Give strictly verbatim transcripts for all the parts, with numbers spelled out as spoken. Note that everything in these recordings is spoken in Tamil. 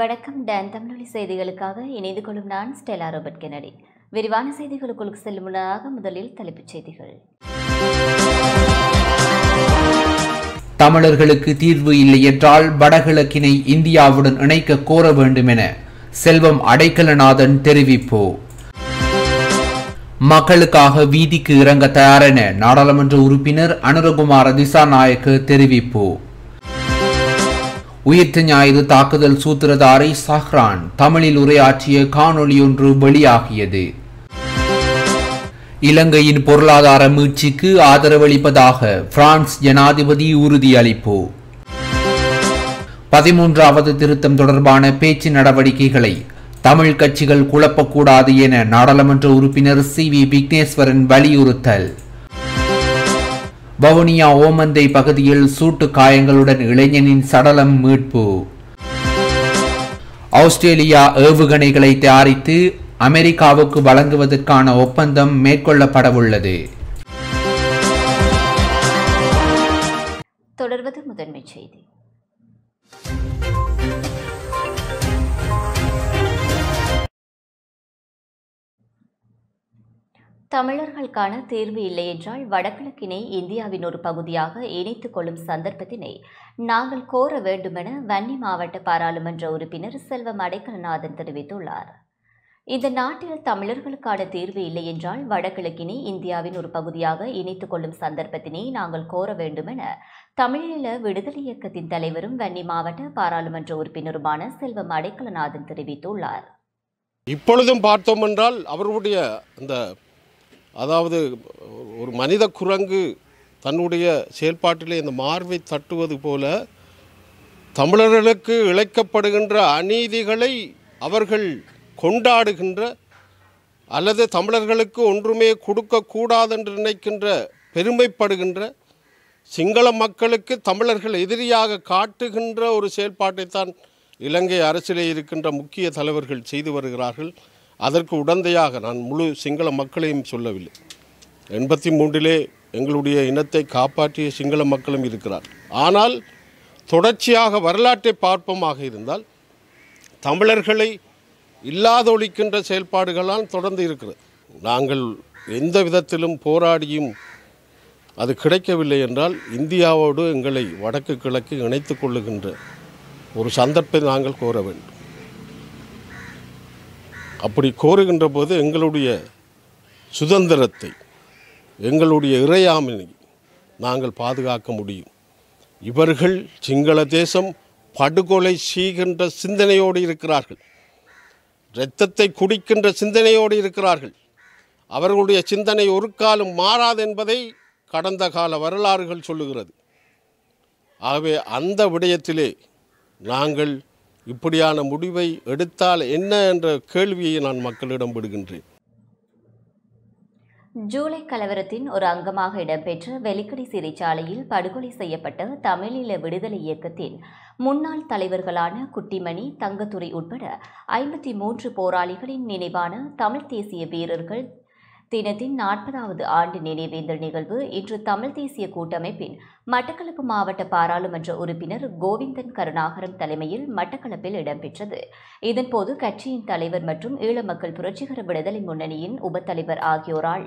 வணக்கம் டான் தமிழொலி செய்திகளுக்காக இணைந்து கொள்ளும் நான் ஸ்டெல்லா ராபர்ட் கென்னடி. விரிவான செய்திகளுக்குள் செல்லும் முன்னாக முதலில் தலைப்புச் செய்திகள். தமிழர்களுக்கு தீர்வு இல்லை என்றால் வடகிழக்கினை இந்தியாவுடன் இணைக்க கோர வேண்டும் என செல்வம் அடைக்கலநாதன் தெரிவிப்பு. மக்களுக்காக வீதிக்கு இறங்க தயாரென நாடாளுமன்ற உறுப்பினர் அனுரகுமார திசாநாயக்க தெரிவிப்பு. உயிர்த்த ஞாயிறு தாக்குதல் சூத்திரதாரி சஹ்ரான் தமிழில் உரையாற்றிய காணொளி ஒன்று வெளியாகியது. இலங்கையின் பொருளாதார மீட்சிக்கு ஆதரவளிப்பதாக பிரான்ஸ் ஜனாதிபதி உறுதியளிப்பு. பதிமூன்றாவது திருத்தம் தொடர்பான பேச்சு நடவடிக்கைகளை தமிழ் கட்சிகள் குழப்பக்கூடாது என நாடாளுமன்ற உறுப்பினர் சி வி விக்னேஸ்வரன் வலியுறுத்தல். வவுனியா ஓமந்தை பகுதியில் சூட்டு காயங்களுடன் இளைஞனின் சடலம் மீட்பு. ஆஸ்திரேலியா ஏவுகணைகளை தயாரித்து அமெரிக்காவுக்கு வழங்குவதற்கான ஒப்பந்தம் மேற்கொள்ளப்படவுள்ளது. தொடர்வது முதன்மைச் செய்தி. தமிழர்களுக்கான தீர்வு இல்லை என்றால் வடகிழக்கினை இந்தியாவின் ஒரு பகுதியாக இணைத்துக் கொள்ளும் சந்தர்ப்பத்தினை நாங்கள் கோர வேண்டுமென வன்னி மாவட்ட பாராளுமன்ற உறுப்பினர் செல்வம் அடைக்கலநாதன் தெரிவித்துள்ளார். இந்த நாட்டில் தமிழர்களுக்கான தீர்வு இல்லை என்றால் வடகிழக்கினை இந்தியாவின் ஒரு பகுதியாக இணைத்துக் கொள்ளும் சந்தர்ப்பத்தினை நாங்கள் கோர வேண்டுமென தமிழீழ விடுதலை இயக்கத்தின் தலைவரும் வன்னி மாவட்ட பாராளுமன்ற உறுப்பினருமான செல்வம் அடைக்கலநாதன் தெரிவித்துள்ளார். இப்பொழுதும் பார்த்தோம் என்றால் அவர்களுடைய அந்த அதாவது ஒரு மனித குரங்கு தன்னுடைய செயல்பாட்டிலே இந்த மார்பை தட்டுவது போல தமிழர்களுக்கு இழைக்கப்படுகின்ற அநீதிகளை அவர்கள் கொண்டாடுகின்ற அல்லது தமிழர்களுக்கு ஒன்றுமே கொடுக்கக்கூடாது என்று நினைக்கின்ற பெருமைப்படுகின்ற சிங்கள மக்களுக்கு தமிழர்கள் எதிரியாக காட்டுகின்ற ஒரு செயல்பாட்டைத்தான் இலங்கை அரசிலே இருக்கின்ற முக்கிய தலைவர்கள் செய்து வருகிறார்கள். அதற்கு உடந்தையாக நான் முழு சிங்கள மக்களையும் சொல்லவில்லை, எண்பத்தி மூன்றிலே எங்களுடைய இனத்தை காப்பாற்றிய சிங்கள மக்களும் இருக்கிறார். ஆனால் தொடர்ச்சியாக வரலாற்றை பார்ப்போமாக இருந்தால் தமிழர்களை இல்லாதொழிக்கின்ற செயல்பாடுகளால் தொடர்ந்து இருக்கிறது. நாங்கள் எந்த விதத்திலும் போராடியும் அது கிடைக்கவில்லை என்றால் இந்தியாவோடு எங்களை வடக்கு கிழக்கு இணைத்து கொள்ளுகின்ற ஒரு சந்தர்ப்பத்தை நாங்கள் கோர வேண்டும். அப்படி கோருகின்ற போது எங்களுடைய சுதந்திரத்தை எங்களுடைய இறையாமையை நாங்கள் பாதுகாக்க முடியும். இவர்கள் சிங்கள தேசம் படுகொலை செய்கின்ற சிந்தனையோடு இருக்கிறார்கள், இரத்தத்தை குடிக்கின்ற சிந்தனையோடு இருக்கிறார்கள். அவர்களுடைய சிந்தனை ஒரு காலம் மாறாது என்பதை கடந்த கால வரலாறுகள் சொல்லுகிறது. ஆகவே அந்த விடயத்திலே நாங்கள் இப்படியான முடிவை எடுத்தால் என்ன என்ற கேள்வியை நான் மக்களிடம் விடுகின்றேன். ஜூலை கலவரத்தின் ஒரு அங்கமாக இடம்பெற்ற வெலிக்கடை சிறைச்சாலையில் படுகொலை செய்யப்பட்ட தமிழீழ விடுதலை இயக்கத்தின் முன்னாள் தலைவர்களான குட்டிமணி தங்கத்துரை உட்பட ஐம்பத்தி மூன்று போராளிகளின் நினைவான தமிழ் தேசிய வீரர்கள் தினத்தின் நாற்பதாவது ஆண்டு நினைவேந்தல் நிகழ்வு இன்று தமிழ் தேசிய கூட்டமைப்பின் மட்டக்களப்பு மாவட்ட பாராளுமன்ற உறுப்பினர் கோவிந்தன் கருணாகரன் தலைமையில் மட்டக்களப்பில் இடம்பெற்றது. இதன்போது கட்சியின் தலைவர் மற்றும் ஈழ மக்கள் புரட்சிகர விடுதலை முன்னணியின் உபத்தலைவர் ஆகியோரால்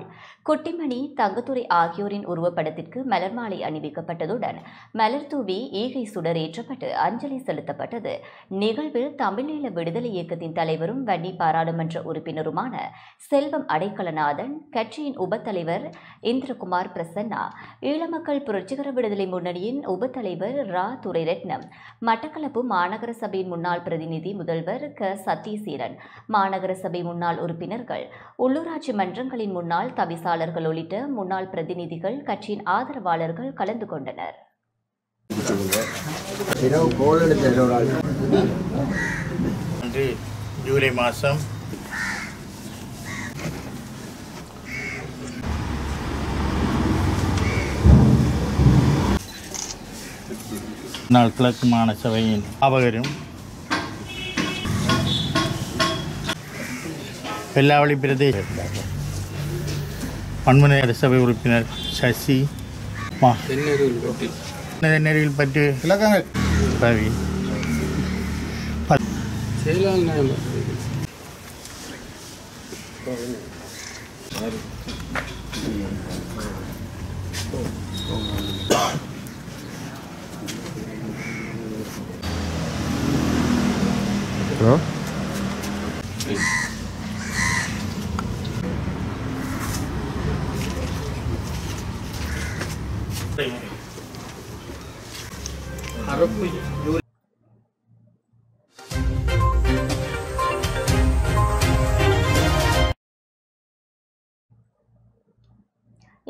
குட்டிமணி தங்கத்துரை ஆகியோரின் உருவப்படத்திற்கு மலர்மாலை அணிவிக்கப்பட்டதுடன் மலர் தூவி ஈகை சுடரேற்றப்பட்டு அஞ்சலி செலுத்தப்பட்டது. நிகழ்வில் தமிழீழ விடுதலை இயக்கத்தின் தலைவரும் வன்னி பாராளுமன்ற உறுப்பினருமான செல்வம் அடைக்கலநாதன், கட்சியின் உபத்தலைவர் இந்திரகுமார் பிரசன்னா, ஈழமக்கள் புரட்சிகர விடுதலை முன்னணியின் உபத்தலைவர் ரா துரைரட்னம், மட்டக்களப்பு மாநகர சபையின் முன்னாள் பிரதிநிதி முதல்வர் க சத்தீசீரன், மாநகர சபை முன்னாள் உறுப்பினர்கள், உள்ளூராட்சி மன்றங்களின் முன்னாள் தவிசாளர்கள் உள்ளிட்ட முன்னாள் பிரதிநிதிகள், கட்சியின் ஆதரவாளர்கள் கலந்து கொண்டனர். ஜூலை மாதம் கிழக்கு மாநசபையின் ஆபகரும் வெள்ளாவளி பிரதேச பன்முனை சபை உறுப்பினர் சசி நெறியில் பற்றி Hello?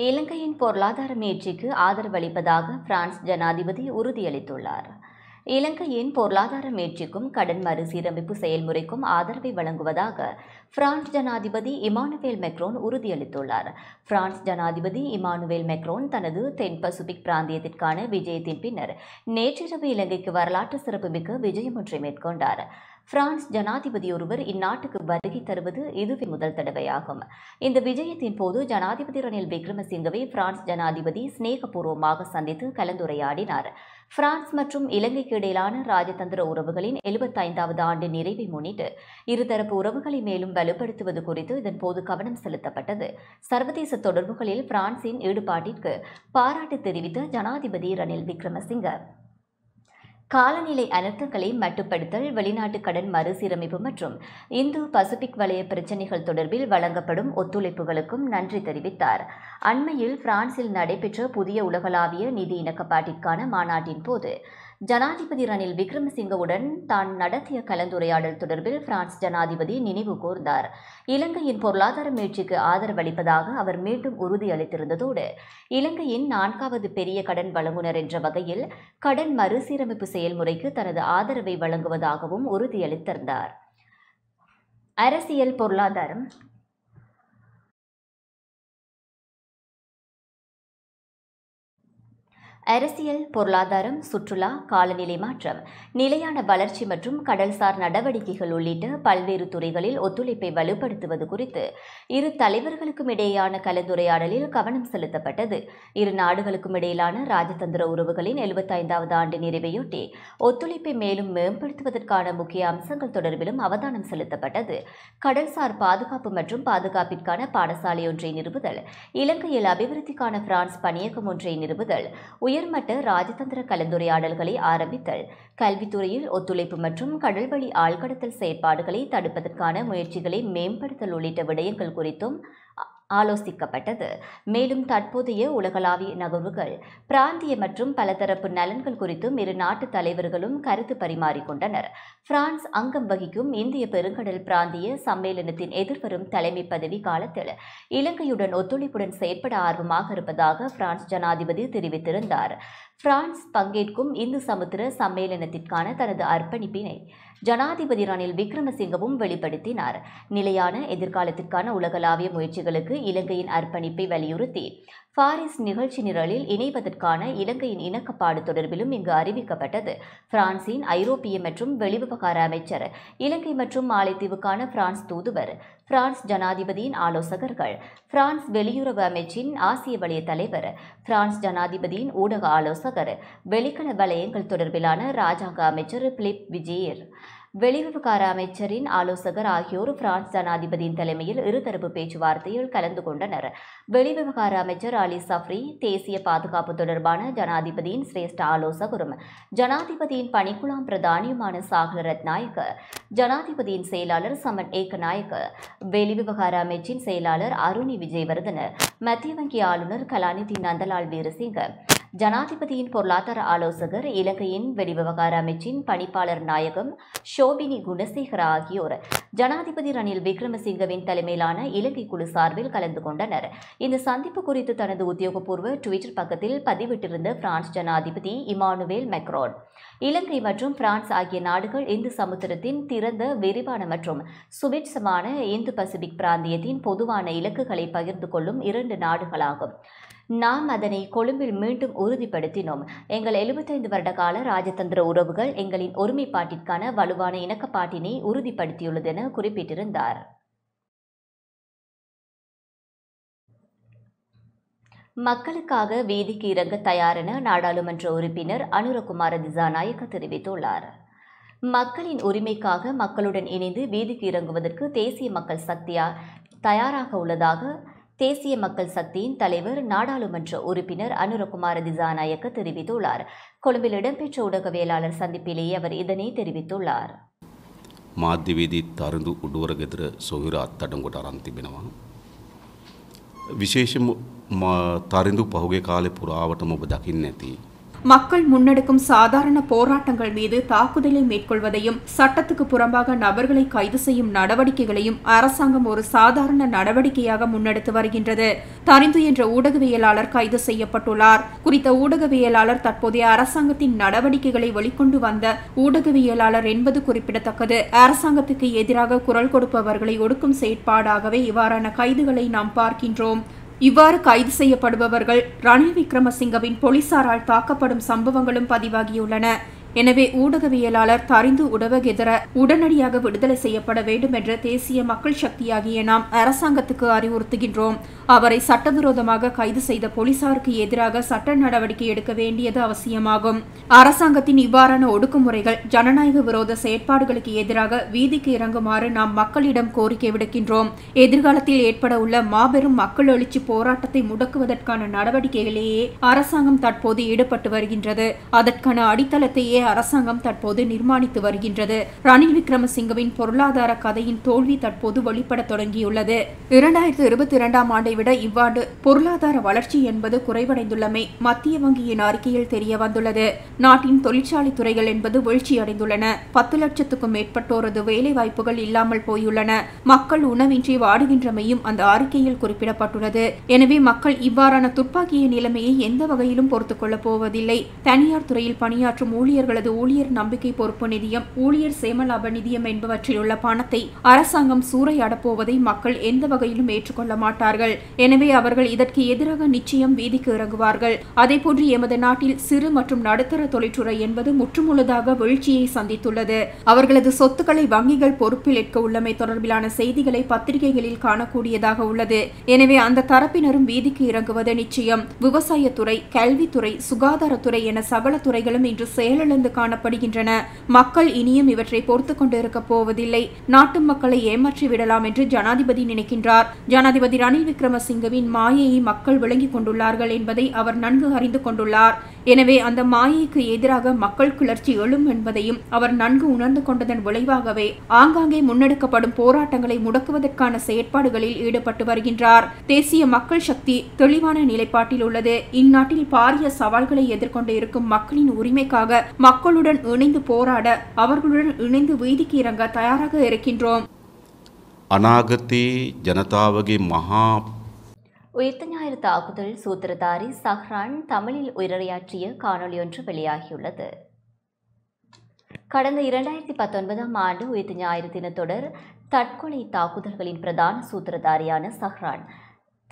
இலங்கையின் பொருளாதார மீட்சிக்கு ஆதரவளிப்பதாக பிரான்ஸ் ஜனாதிபதி உறுதியளித்துள்ளார். இலங்கையின் பொருளாதார மீட்சிக்கும் கடன் மறுசீரமைப்பு செயல்முறைக்கும் ஆதரவை வழங்குவதாக பிரான்ஸ் ஜனாதிபதி இமானுவேல் மெக்ரோன் உறுதியளித்துள்ளார். பிரான்ஸ் ஜனாதிபதி இமானுவேல் மெக்ரோன் தனது தென் பசிபிக் பிராந்தியத்திற்கான விஜயத்தின் பின்னர் நேற்றிரவு இலங்கைக்கு வரலாற்று சிறப்புமிக்க விஜயம் ஒன்றை மேற்கொண்டார். பிரான்ஸ் ஜனாதிபதி ஒருவர் இந்நாட்டுக்கு வருகை தருவது இதுவே முதல் தடவையாகும். இந்த விஜயத்தின் போது ஜனாதிபதி ரணில் விக்ரமசிங்கவை பிரான்ஸ் ஜனாதிபதி ஸ்நேகபூர்வமாக சந்தித்து கலந்துரையாடினார். பிரான்ஸ் மற்றும் இலங்கைக்கு இடையிலான ராஜதந்திர உறவுகளின் எழுபத்தைந்தாவது ஆண்டு நிறைவை முன்னிட்டு இருதரப்பு உறவுகளை மேலும் வலுப்படுத்துவது குறித்து இதன்போது கவனம் செலுத்தப்பட்டது. சர்வதேச தொடர்புகளில் பிரான்சின் ஈடுபாட்டிற்கு பாராட்டு தெரிவித்த ஜனாதிபதி ரணில் விக்ரமசிங்க காலநிலை அனர்த்தங்களை மட்டுப்படுத்தல், வெளிநாட்டு கடன் மறுசீரமைப்பு மற்றும் இந்து பசிபிக் வலய பிரச்சினைகள் தொடர்பில் வழங்கப்படும் ஒத்துழைப்புகளுக்கும் நன்றி தெரிவித்தார். அண்மையில் பிரான்சில் நடைபெற்ற புதிய உலகளாவிய நிதி இணக்கப்பாட்டிற்கான மாநாட்டின் போது ஜனாதிபதி ரணில் விக்ரமசிங்கவுடன் தான் நடத்திய கலந்துரையாடல் தொடர்பில் பிரான்ஸ் ஜனாதிபதி நினைவு கூர்ந்தார். இலங்கையின் பொருளாதார மீட்சிக்கு ஆதரவளிப்பதாக அவர் மீண்டும் உறுதியளித்திருந்ததோடு இலங்கையின் நான்காவது பெரிய கடன் வழங்குனர் என்ற வகையில் கடன் மறுசீரமைப்பு செயல்முறைக்கு தனது ஆதரவை வழங்குவதாகவும் உறுதியளித்திருந்தார். அரசியல் பொருளாதாரம் அரசியல் பொருளாதாரம் சுற்றுலா காலநிலை மாற்றம் நிலையான வளர்ச்சி மற்றும் கடல்சார் நடவடிக்கைகள் உள்ளிட்ட பல்வேறு துறைகளில் ஒத்துழைப்பை வலுப்படுத்துவது குறித்து இரு தலைவர்களுக்கும் இடையேயான கலந்துரையாடலில் கவனம் செலுத்தப்பட்டது. இரு நாடுகளுக்கும் இடையிலான ராஜதந்திர உறவுகளின் எழுபத்தைந்தாவது ஆண்டு நிறைவையொட்டி ஒத்துழைப்பை மேலும் மேம்படுத்துவதற்கான முக்கிய அம்சங்கள் தொடர்பிலும் அவதானம் செலுத்தப்பட்டது. கடல்சார் பாதுகாப்பு மற்றும் பாதுகாப்பிற்கான பாடசாலை ஒன்றை நிறுவுதல், இலங்கையில் அபிவிருத்திக்கான பிரான்ஸ் பணியகம் ஒன்றை நிறுவுதல், உயர்மட்ட ராஜதந்திர கலந்துரையாடல்களை ஆரம்பித்தல், கல்வித்துறையில் ஒத்துழைப்பு மற்றும் கடல்வழி ஆழ்கடத்தல் செயற்பாடுகளை தடுப்பதற்கான முயற்சிகளை மேம்படுத்தல் உள்ளிட்ட விடயங்கள் குறித்தும் ஆலோசிக்கப்பட்டது. மேலும் தற்போதைய உலகளாவிய நகர்வுகள், பிராந்திய மற்றும் பலதரப்பு நலன்கள் குறித்தும் இரு நாட்டு தலைவர்களும் கருத்து பரிமாறிக்கொண்டனர். பிரான்ஸ் அங்கம் வகிக்கும் இந்திய பெருங்கடல் பிராந்திய சம்மேளனத்தின் எதிர்வரும் தலைமை பதவி காலத்தில் இலங்கையுடன் ஒத்துழைப்புடன் செயற்பட ஆர்வமாக இருப்பதாக பிரான்ஸ் ஜனாதிபதி தெரிவித்திருந்தார். பிரான்ஸ் பங்கேற்கும் இந்து சமுத்திர சம்மேளனத்திற்கான தனது அர்ப்பணிப்பினை ஜனாதிபதி ரணில் விக்ரமசிங்கவும் வெளிப்படுத்தினார். நிலையான எதிர்காலத்திற்கான உலகளாவிய முயற்சிகளுக்கு இலங்கையின் அர்ப்பணிப்பை வலியுறுத்தி பாரிஸ் நிகழ்ச்சி நிரலில் இணைவதற்கான இலங்கையின் இணக்கப்பாடு தொடர்பிலும் இங்கு அறிவிக்கப்பட்டது. பிரான்சின் ஐரோப்பிய மற்றும் வெளிவிவகார அமைச்சர், இலங்கை மற்றும் மாலைத்தீவுக்கான பிரான்ஸ் தூதுவர், பிரான்ஸ் ஜனாதிபதியின் ஆலோசகர்கள், பிரான்ஸ் வெளியுறவு அமைச்சின் ஆசிய வலய தலைவர், பிரான்ஸ் ஜனாதிபதியின் ஊடக ஆலோசகர், வெளிக்கல வலயங்கள் தொடர்பிலான இராஜாங்க அமைச்சர் பிலிப் விஜேர், வெளிவிவகார அமைச்சரின் ஆலோசகர் ஆகியோர் பிரான்ஸ் ஜனாதிபதியின் தலைமையில் இருதரப்பு பேச்சுவார்த்தையில் கலந்து கொண்டனர். வெளிவிவகார அமைச்சர் அலி சப்ரி, தேசிய பாதுகாப்பு தொடர்பான ஜனாதிபதியின் சிரேஷ்ட ஆலோசகரும் ஜனாதிபதியின் பணிக்குழாம் பிரதானியுமான சாகல ரத்நாயக்க, ஜனாதிபதியின் செயலாளர் சமன் ஏகநாயக்க, வெளிவிவகார அமைச்சின் செயலாளர் அருணி விஜயவர்தன, மத்திய வங்கி ஆளுநர் கலானி தினந்தலா வீரசிங்க, ஜனாதிபதியின் பொருளாதார ஆலோசகர், இலங்கையின் வெளிவிவகார அமைச்சின் பணிப்பாளர் நாயகம் ஷோபினி குணசேகர ஆகியோர் ஜனாதிபதி ரணில் விக்ரமசிங்கவின் தலைமையிலான இலங்கை குழு சார்பில் கலந்து கொண்டனர். இந்த சந்திப்பு குறித்து தனது உத்தியோகபூர்வ டுவிட்டர் பக்கத்தில் பதிவிட்டிருந்த பிரான்ஸ் ஜனாதிபதி இமானுவேல் மெக்ரோன், இலங்கை மற்றும் பிரான்ஸ் ஆகிய நாடுகள் இந்து சமுத்திரத்தின் திறந்த, விரிவான மற்றும் சுபிட்சமான இந்து பசிபிக் பிராந்தியத்தின் பொதுவான இலக்குகளை பகிர்ந்து கொள்ளும் இரண்டு நாடுகளாகும். நாம் அதனை கொழும்பில் மீண்டும் உறுதிப்படுத்தினோம். எங்கள் எழுபத்தைந்து வருட கால ராஜதந்திர உறவுகள் எங்களின் ஒருமைப்பாட்டிற்கான வலுவான இணக்கப்பாட்டினை உறுதிப்படுத்தியுள்ளது என குறிப்பிட்டிருந்தார். மக்களுக்காக வீதிக்கு இறங்க தயாரென நாடாளுமன்ற உறுப்பினர் அனுரகுமார திசாநாயக்க தெரிவித்துள்ளார். மக்களின் உரிமைக்காக மக்களுடன் இணைந்து வீதிக்கு இறங்குவதற்கு தேசிய மக்கள் சக்தியா தயாராக உள்ளதாக தேசிய மக்கள் சக்தியின் தலைவர் நாடாளுமன்ற உறுப்பினர் அனுரகுமார திசாநாயக்க தெரிவித்துள்ளார். கொழும்பில் இடம்பெற்ற ஊடகவியலாளர் சந்திப்பிலேயே அவர் இதனை தெரிவித்துள்ளார். මාධ්‍යවේදී තරුණ උඩුවරගෙදර සොහිර අත්තඩංගොට අරන් තිබෙනවා. විශේෂම තරිඳු පහුගේ කාලේ පුරාවටම ඔබ දකින්නේ නැති மக்கள் முன்னெடுக்கும் சாதாரண போராட்டங்கள் மீது தாக்குதலை மேற்கொள்வதையும் சட்டத்துக்கு புறம்பாக நபர்களை கைது செய்யும் நடவடிக்கைகளையும் அரசாங்கம் ஒரு சாதாரண நடவடிக்கையாக முன்னெடுத்து வருகின்றது. தரிந்து என்ற ஊடகவியலாளர் கைது செய்யப்பட்டுள்ளார். குறித்த ஊடகவியலாளர் தற்போதைய அரசாங்கத்தின் நடவடிக்கைகளை வெளிக்கொண்டு வந்த ஊடகவியலாளர் என்பது குறிப்பிடத்தக்கது. அரசாங்கத்துக்கு எதிராக குரல் கொடுப்பவர்களை ஒடுக்கும் செயற்பாடாகவே இவ்வாறான கைதுகளை நாம் பார்க்கின்றோம். இவ்வாறு கைது செய்யப்படுபவர்கள் ரணில் விக்ரமசிங்கவின் போலீசாரால் தாக்கப்படும் சம்பவங்களும் பதிவாகியுள்ளன. எனவே ஊடகவியலாளர் தரிந்து உடவகெதர உடனடியாக விடுதலை செய்யப்பட வேண்டும் என்று தேசிய மக்கள் சக்தியாகிய நாம் அரசாங்கத்துக்கு அறிவுறுத்துகின்றோம். அவரை சட்டவிரோதமாக கைது செய்த போலீசாருக்கு எதிராக சட்ட நடவடிக்கை எடுக்க வேண்டியது அவசியமாகும். அரசாங்கத்தின் இவ்வாறான ஒடுக்குமுறைகள் ஜனநாயக விரோத செயற்பாடுகளுக்கு எதிராக வீதிக்கு இறங்குமாறு நாம் மக்களிடம் கோரிக்கை விடுக்கின்றோம். எதிர்காலத்தில் ஏற்பட உள்ள மாபெரும் மக்கள் எழுச்சி போராட்டத்தை முடக்குவதற்கான நடவடிக்கைகளையே அரசாங்கம் தற்போது ஈடுபட்டு வருகின்றது. அதற்கான அடித்தளத்தையே அரசாங்கம் தற்போது நிர்மாணித்து வருகின்றது. ரணில் விக்ரமசிங்கவின் பொருளாதார கதையின் தோல்வி தற்போது வெளிப்பட தொடங்கியுள்ளது. இரண்டாயிரத்தி இருபத்தி இரண்டாம் ஆண்டை விட இவ்வாண்டு பொருளாதார வளர்ச்சி என்பது குறைவடைந்துள்ளமை மத்திய வங்கியின் அறிக்கையில் தெரிய வந்துள்ளது. நாட்டின் தொழிற்சாலை துறைகள் என்பது வீழ்ச்சியடைந்துள்ளன. பத்து லட்சத்துக்கும் மேற்பட்டோரது வேலை வாய்ப்புகள் இல்லாமல் போயுள்ளன. மக்கள் உணவின்றி வாடுகின்றமையும் அந்த அறிக்கையில் குறிப்பிடப்பட்டுள்ளது. எனவே மக்கள் இவ்வாறான துப்பாக்கிய நிலைமையை எந்த வகையிலும் பொறுத்துக் கொள்ளப் போவதில்லை. தனியார் துறையில் பணியாற்றும் ஊழியர்கள் ஊழியர் நம்பிக்கை பொறுப்பு நிதியம், ஊழியர் சேமலாப நிதியம் என்பவற்றில் உள்ள பணத்தை அரசாங்கம் சூறையாடப்போவதை மக்கள் எந்த வகையிலும் ஏற்றுக்கொள்ள மாட்டார்கள். எனவே அவர்கள் இதற்கு எதிராக நிச்சயம் வீதிக்கு இறங்குவார்கள். அதேபோன்று எமது நாட்டில் சிறு மற்றும் நடுத்தர தொழிற்துறை என்பது முற்றுமுழுதாக வீழ்ச்சியை சந்தித்துள்ளது. அவர்களது சொத்துக்களை வங்கிகள் பொறுப்பில் ஏற்க உள்ளமை தொடர்பிலான செய்திகளை பத்திரிகைகளில் காணக்கூடியதாக உள்ளது. எனவே அந்த தரப்பினரும் வீதிக்கு இறங்குவது நிச்சயம். விவசாயத்துறை, கல்வித்துறை, சுகாதாரத்துறை என சகல துறைகளும் இன்று செயலிழந்து காணப்படுகின்றன. மக்கள் இனியும் இவற்றை பொறுத்துக் கொண்டு இருக்க போவதில்லை. நாட்டு மக்களை ஏமாற்றி விடலாம் என்று ஜனாதிபதி நினைக்கின்றார். ஜனாதிபதி ரணில் விக்ரமசிங்கவின் மாயையை மக்கள் விளங்கிக் கொண்டுள்ளார்கள் என்பதை அவர் நன்கு அறிந்து கொண்டுள்ளார். எனவே அந்த மாயைக்கு எதிராக மக்கள் கிளர்ச்சி எழும் என்பதையும் அவர் நன்கு உணர்ந்து கொண்டதன் விளைவாகவே ஆங்காங்கே முன்னெடுக்கப்படும் போராட்டங்களை முடக்குவதற்கான செயற்பாடுகளில் ஈடுபட்டு வருகின்றார். தேசிய மக்கள் சக்தி தெளிவான நிலைப்பாட்டில் உள்ளது. இந்நாட்டில் பாரிய சவால்களை எதிர்கொண்டு இருக்கும் மக்களின் உரிமைக்காக மக்களுடன் இணைந்து போராட, அவர்களுடன் இணைந்து வீதிக்கு இறங்க தயாராக இருக்கின்றோம். அநாகத்தே ஜனதாவகே மகா உயிர்த்த ஞாயிறு தாக்குதல் சூத்திரதாரி சஹ்ரான் தமிழில் உரையாற்றிய காணொலி ஒன்று வெளியாகியுள்ளது. கடந்த இரண்டாயிரத்தி பத்தொன்பதாம் ஆண்டு உயிர்த்த ஞாயிறு தின தொடர் தற்கொலை தாக்குதல்களின் பிரதான சூத்திரதாரியான சஹ்ரான்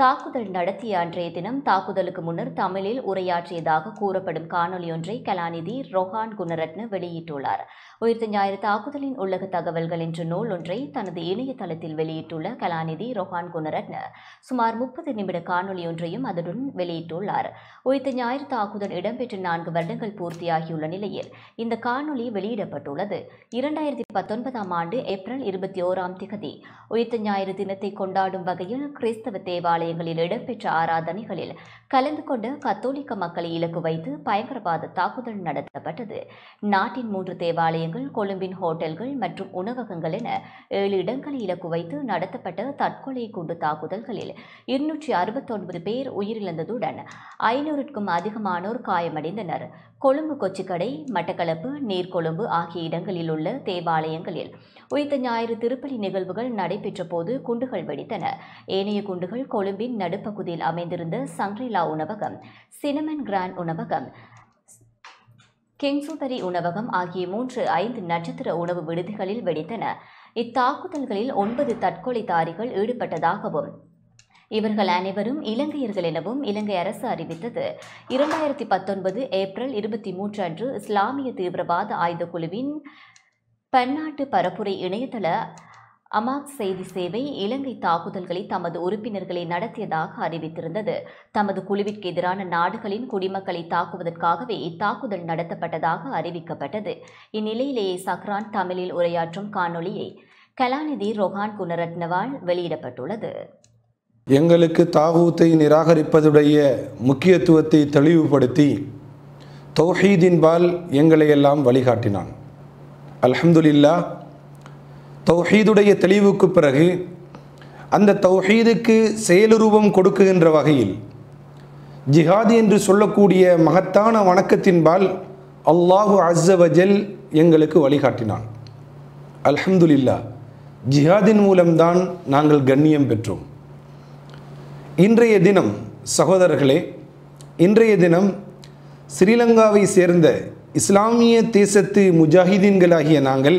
தாக்குதல் நடத்திய அன்றைய தினம் தாக்குதலுக்கு முன்னர் தமிழில் உரையாற்றியதாக கூறப்படும் காணொலி ஒன்றை கலாநிதி ரோஹான் குணரட்ன வெளியிட்டுள்ளார். உயிர்த்த ஞாயிறு தாக்குதலின் உள்ளக தகவல்கள் என்ற நூல் ஒன்றை தனது இணையதளத்தில் வெளியிட்டுள்ள கலாநிதி ரோஹான் குணரட்ன சுமார் முப்பது நிமிட காணொலி ஒன்றையும் அதனுடன் வெளியிட்டுள்ளார். உயிர்த்த ஞாயிறு தாக்குதல் இடம்பெற்ற நான்கு வருடங்கள் பூர்த்தியாகியுள்ள நிலையில் இந்த காணொலி வெளியிடப்பட்டுள்ளது. இரண்டாயிரத்தி பத்தொன்பதாம் ஆண்டு ஏப்ரல் இருபத்தி ஓராம் திகதி உயிர்த்த ஞாயிறு தினத்தை கொண்டாடும் வகையில் கிறிஸ்தவ தேவாலய இடம்பெற்ற ஆராதனைகளில் கலந்து கொண்ட கத்தோலிக்க மக்களை இலக்கு வைத்து பயங்கரவாத தாக்குதல் நடத்தப்பட்டது. நாட்டின் மூன்று தேவாலயங்கள், கொழும்பின் ஹோட்டல்கள் மற்றும் உணவகங்கள் என ஏழு இடங்களை இலக்கு வைத்து நடத்தப்பட்ட தற்கொலை குண்டு தாக்குதல்களில் இருநூற்றி அறுபத்தி ஒன்பது பேர் உயிரிழந்ததுடன் ஐநூறுக்கும் அதிகமானோர் காயமடைந்தனர். கொழும்பு கொச்சிக்கடை, மட்டக்களப்பு, நீர்கொழும்பு ஆகிய இடங்களில் உள்ள தேவாலயங்களில் உயிர்த்த ஞாயிறு திருப்பலி நிகழ்வுகள் நடைபெற்ற போது குண்டுகள் வெடித்தன. ஏனைய குண்டுகள் கொழும்பின் நடுப்பகுதியில் அமைந்திருந்த சங்ரிலா உணவகம், சினமன் கிராண்ட் உணவகம், கெங்சுபரி உணவகம் ஆகிய மூன்று ஐந்து நட்சத்திர உணவு விடுதிகளில் வெடித்தன. இத்தாக்குதல்களில் ஒன்பது தற்கொலைதாரிகள் ஈடுபட்டதாகவும் இவர்கள் அனைவரும் இலங்கையர்கள் எனவும் இலங்கை அரசு அறிவித்தது. இரண்டாயிரத்தி பத்தொன்பது ஏப்ரல் இருபத்தி மூன்று அன்று இஸ்லாமிய தீவிரவாத ஆயுத குழுவின் பன்னாட்டு பரப்புரை இணையதள அமாக் செய்தி சேவை இலங்கை தாக்குதல்களை தமது உறுப்பினர்களை நடத்தியதாக அறிவித்திருந்தது. தமது குழுவிற்கு எதிரான நாடுகளின் குடிமக்களை தாக்குவதற்காகவே இத்தாக்குதல் நடத்தப்பட்டதாக அறிவிக்கப்பட்டது. இந்நிலையிலேயே சக்ரான் தமிழில் உரையாற்றும் காணொளியை கலாநிதி ரோஹான் குணரத்னவால் வெளியிடப்பட்டுள்ளது. எங்களுக்கு தாகூத்தை நிராகரிப்பதுடைய முக்கியத்துவத்தை தெளிவுபடுத்தி தௌஹீதின்பால் எங்களையெல்லாம் வழிகாட்டினான். அல்ஹம்துலில்லா, தௌஹீதுடைய தெளிவுக்கு பிறகு அந்த தௌஹீதுக்கு செயலுருவம் கொடுக்குகின்ற வகையில் ஜிஹாதி என்று சொல்லக்கூடிய மகத்தான வணக்கத்தின்பால் அல்லாஹு அஸ்ஸவஜல் எங்களுக்கு வழிகாட்டினான். அல்ஹம்துலில்லா, ஜிஹாதின் மூலம்தான் நாங்கள் கண்ணியம் பெற்றோம். இன்றைய தினம் சகோதரர்களே, இன்றைய தினம் ஸ்ரீலங்காவை சேர்ந்த இஸ்லாமிய தேசத்து முஜாஹிதீன்களாகிய நாங்கள்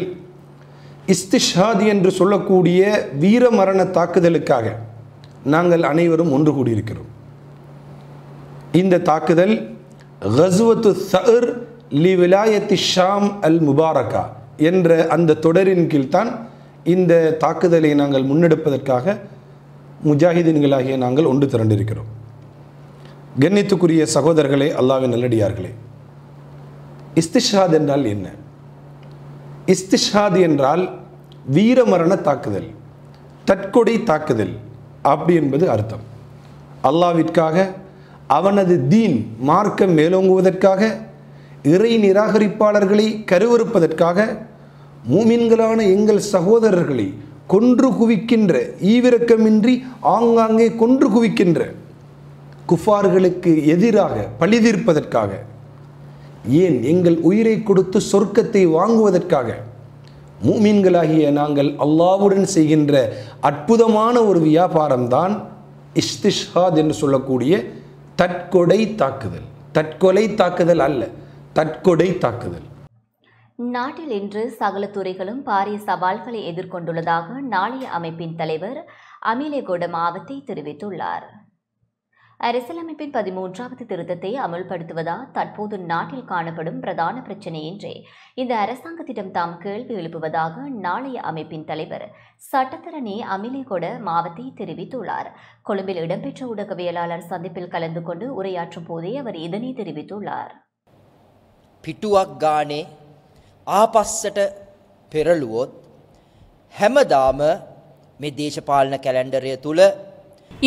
இஸ்திஷாத் என்று சொல்லக்கூடிய வீர மரண தாக்குதலுக்காக நாங்கள் அனைவரும் ஒன்று கூடியிருக்கிறோம். இந்த தாக்குதல் கஸ்வத்து சஹர் லி விலாயத்தி ஷாம் அல் முபாரகா என்ற அந்த தொடரின் கீழ்தான் இந்த தாக்குதலை நாங்கள் முன்னெடுப்பதற்காக முஜாஹிதீன்களாகிய நாங்கள் ஒன்று திரண்டிருக்கிறோம். கண்ணியத்துக்குரிய சகோதரர்களே, அல்லாஹ்வின் நல்லடியார்களே, இஸ்திஷாத் என்றால் என்ன? இஸ்திஷாத் என்றால் வீரமரண தாக்குதல், தற்கொலை தாக்குதல் அப்படி என்பது அர்த்தம். அல்லாஹ்விற்காக, அவனது தீன் மார்க்கம் மேலோங்குவதற்காக, இறை நிராகரிப்பாளர்களை கருவறுப்பதற்காக, மூமின்களான எங்கள் சகோதரர்களை கொன்று குவிக்கின்ற, ஈவிரக்கமின்றி ஆங்காங்கே கொன்று குவிக்கின்ற குஃபார்களுக்கு எதிராக பழி தீர்ப்பதற்காக, ஏன் எங்கள் உயிரை கொடுத்து சொர்க்கத்தை வாங்குவதற்காக மூமீன்களாகிய நாங்கள் அல்லாஹ்வுடன் செய்கின்ற அற்புதமான ஒரு வியாபாரம்தான் இஸ்திஷாத் என்று சொல்லக்கூடிய தற்கொலை தாக்குதல். தற்கொலை தாக்குதல் அல்ல, தற்கொலை தாக்குதல். நாட்டில் இன்று சகல துறைகளும் பாரிய சவால்களை எதிர்கொண்டுள்ளதாக நாளைய அமைப்பின் தலைவர் அமிலேகொட மாவத்தை தெரிவித்துள்ளார். அரசியலமைப்பின் பதிமூன்றாவது திருத்தத்தை அமல்படுத்துவதா தற்போது நாட்டில் காணப்படும் பிரதான பிரச்சினை என்றே இந்த அரசாங்கத்திடம் தாம் கேள்வி எழுப்புவதாக நாளைய அமைப்பின் தலைவர் சட்டத்தரணி அமிலேகொட மாவத்தை தெரிவித்துள்ளார். கொழும்பில் இடம்பெற்ற ஊடகவியலாளர் சந்திப்பில் கலந்து கொண்டு உரையாற்றும் போதே அவர் இதனை தெரிவித்துள்ளார். ආපස්සට පෙරළුවොත් හැමදාම මේ දේශපාලන කැලෙන්ඩරය තුල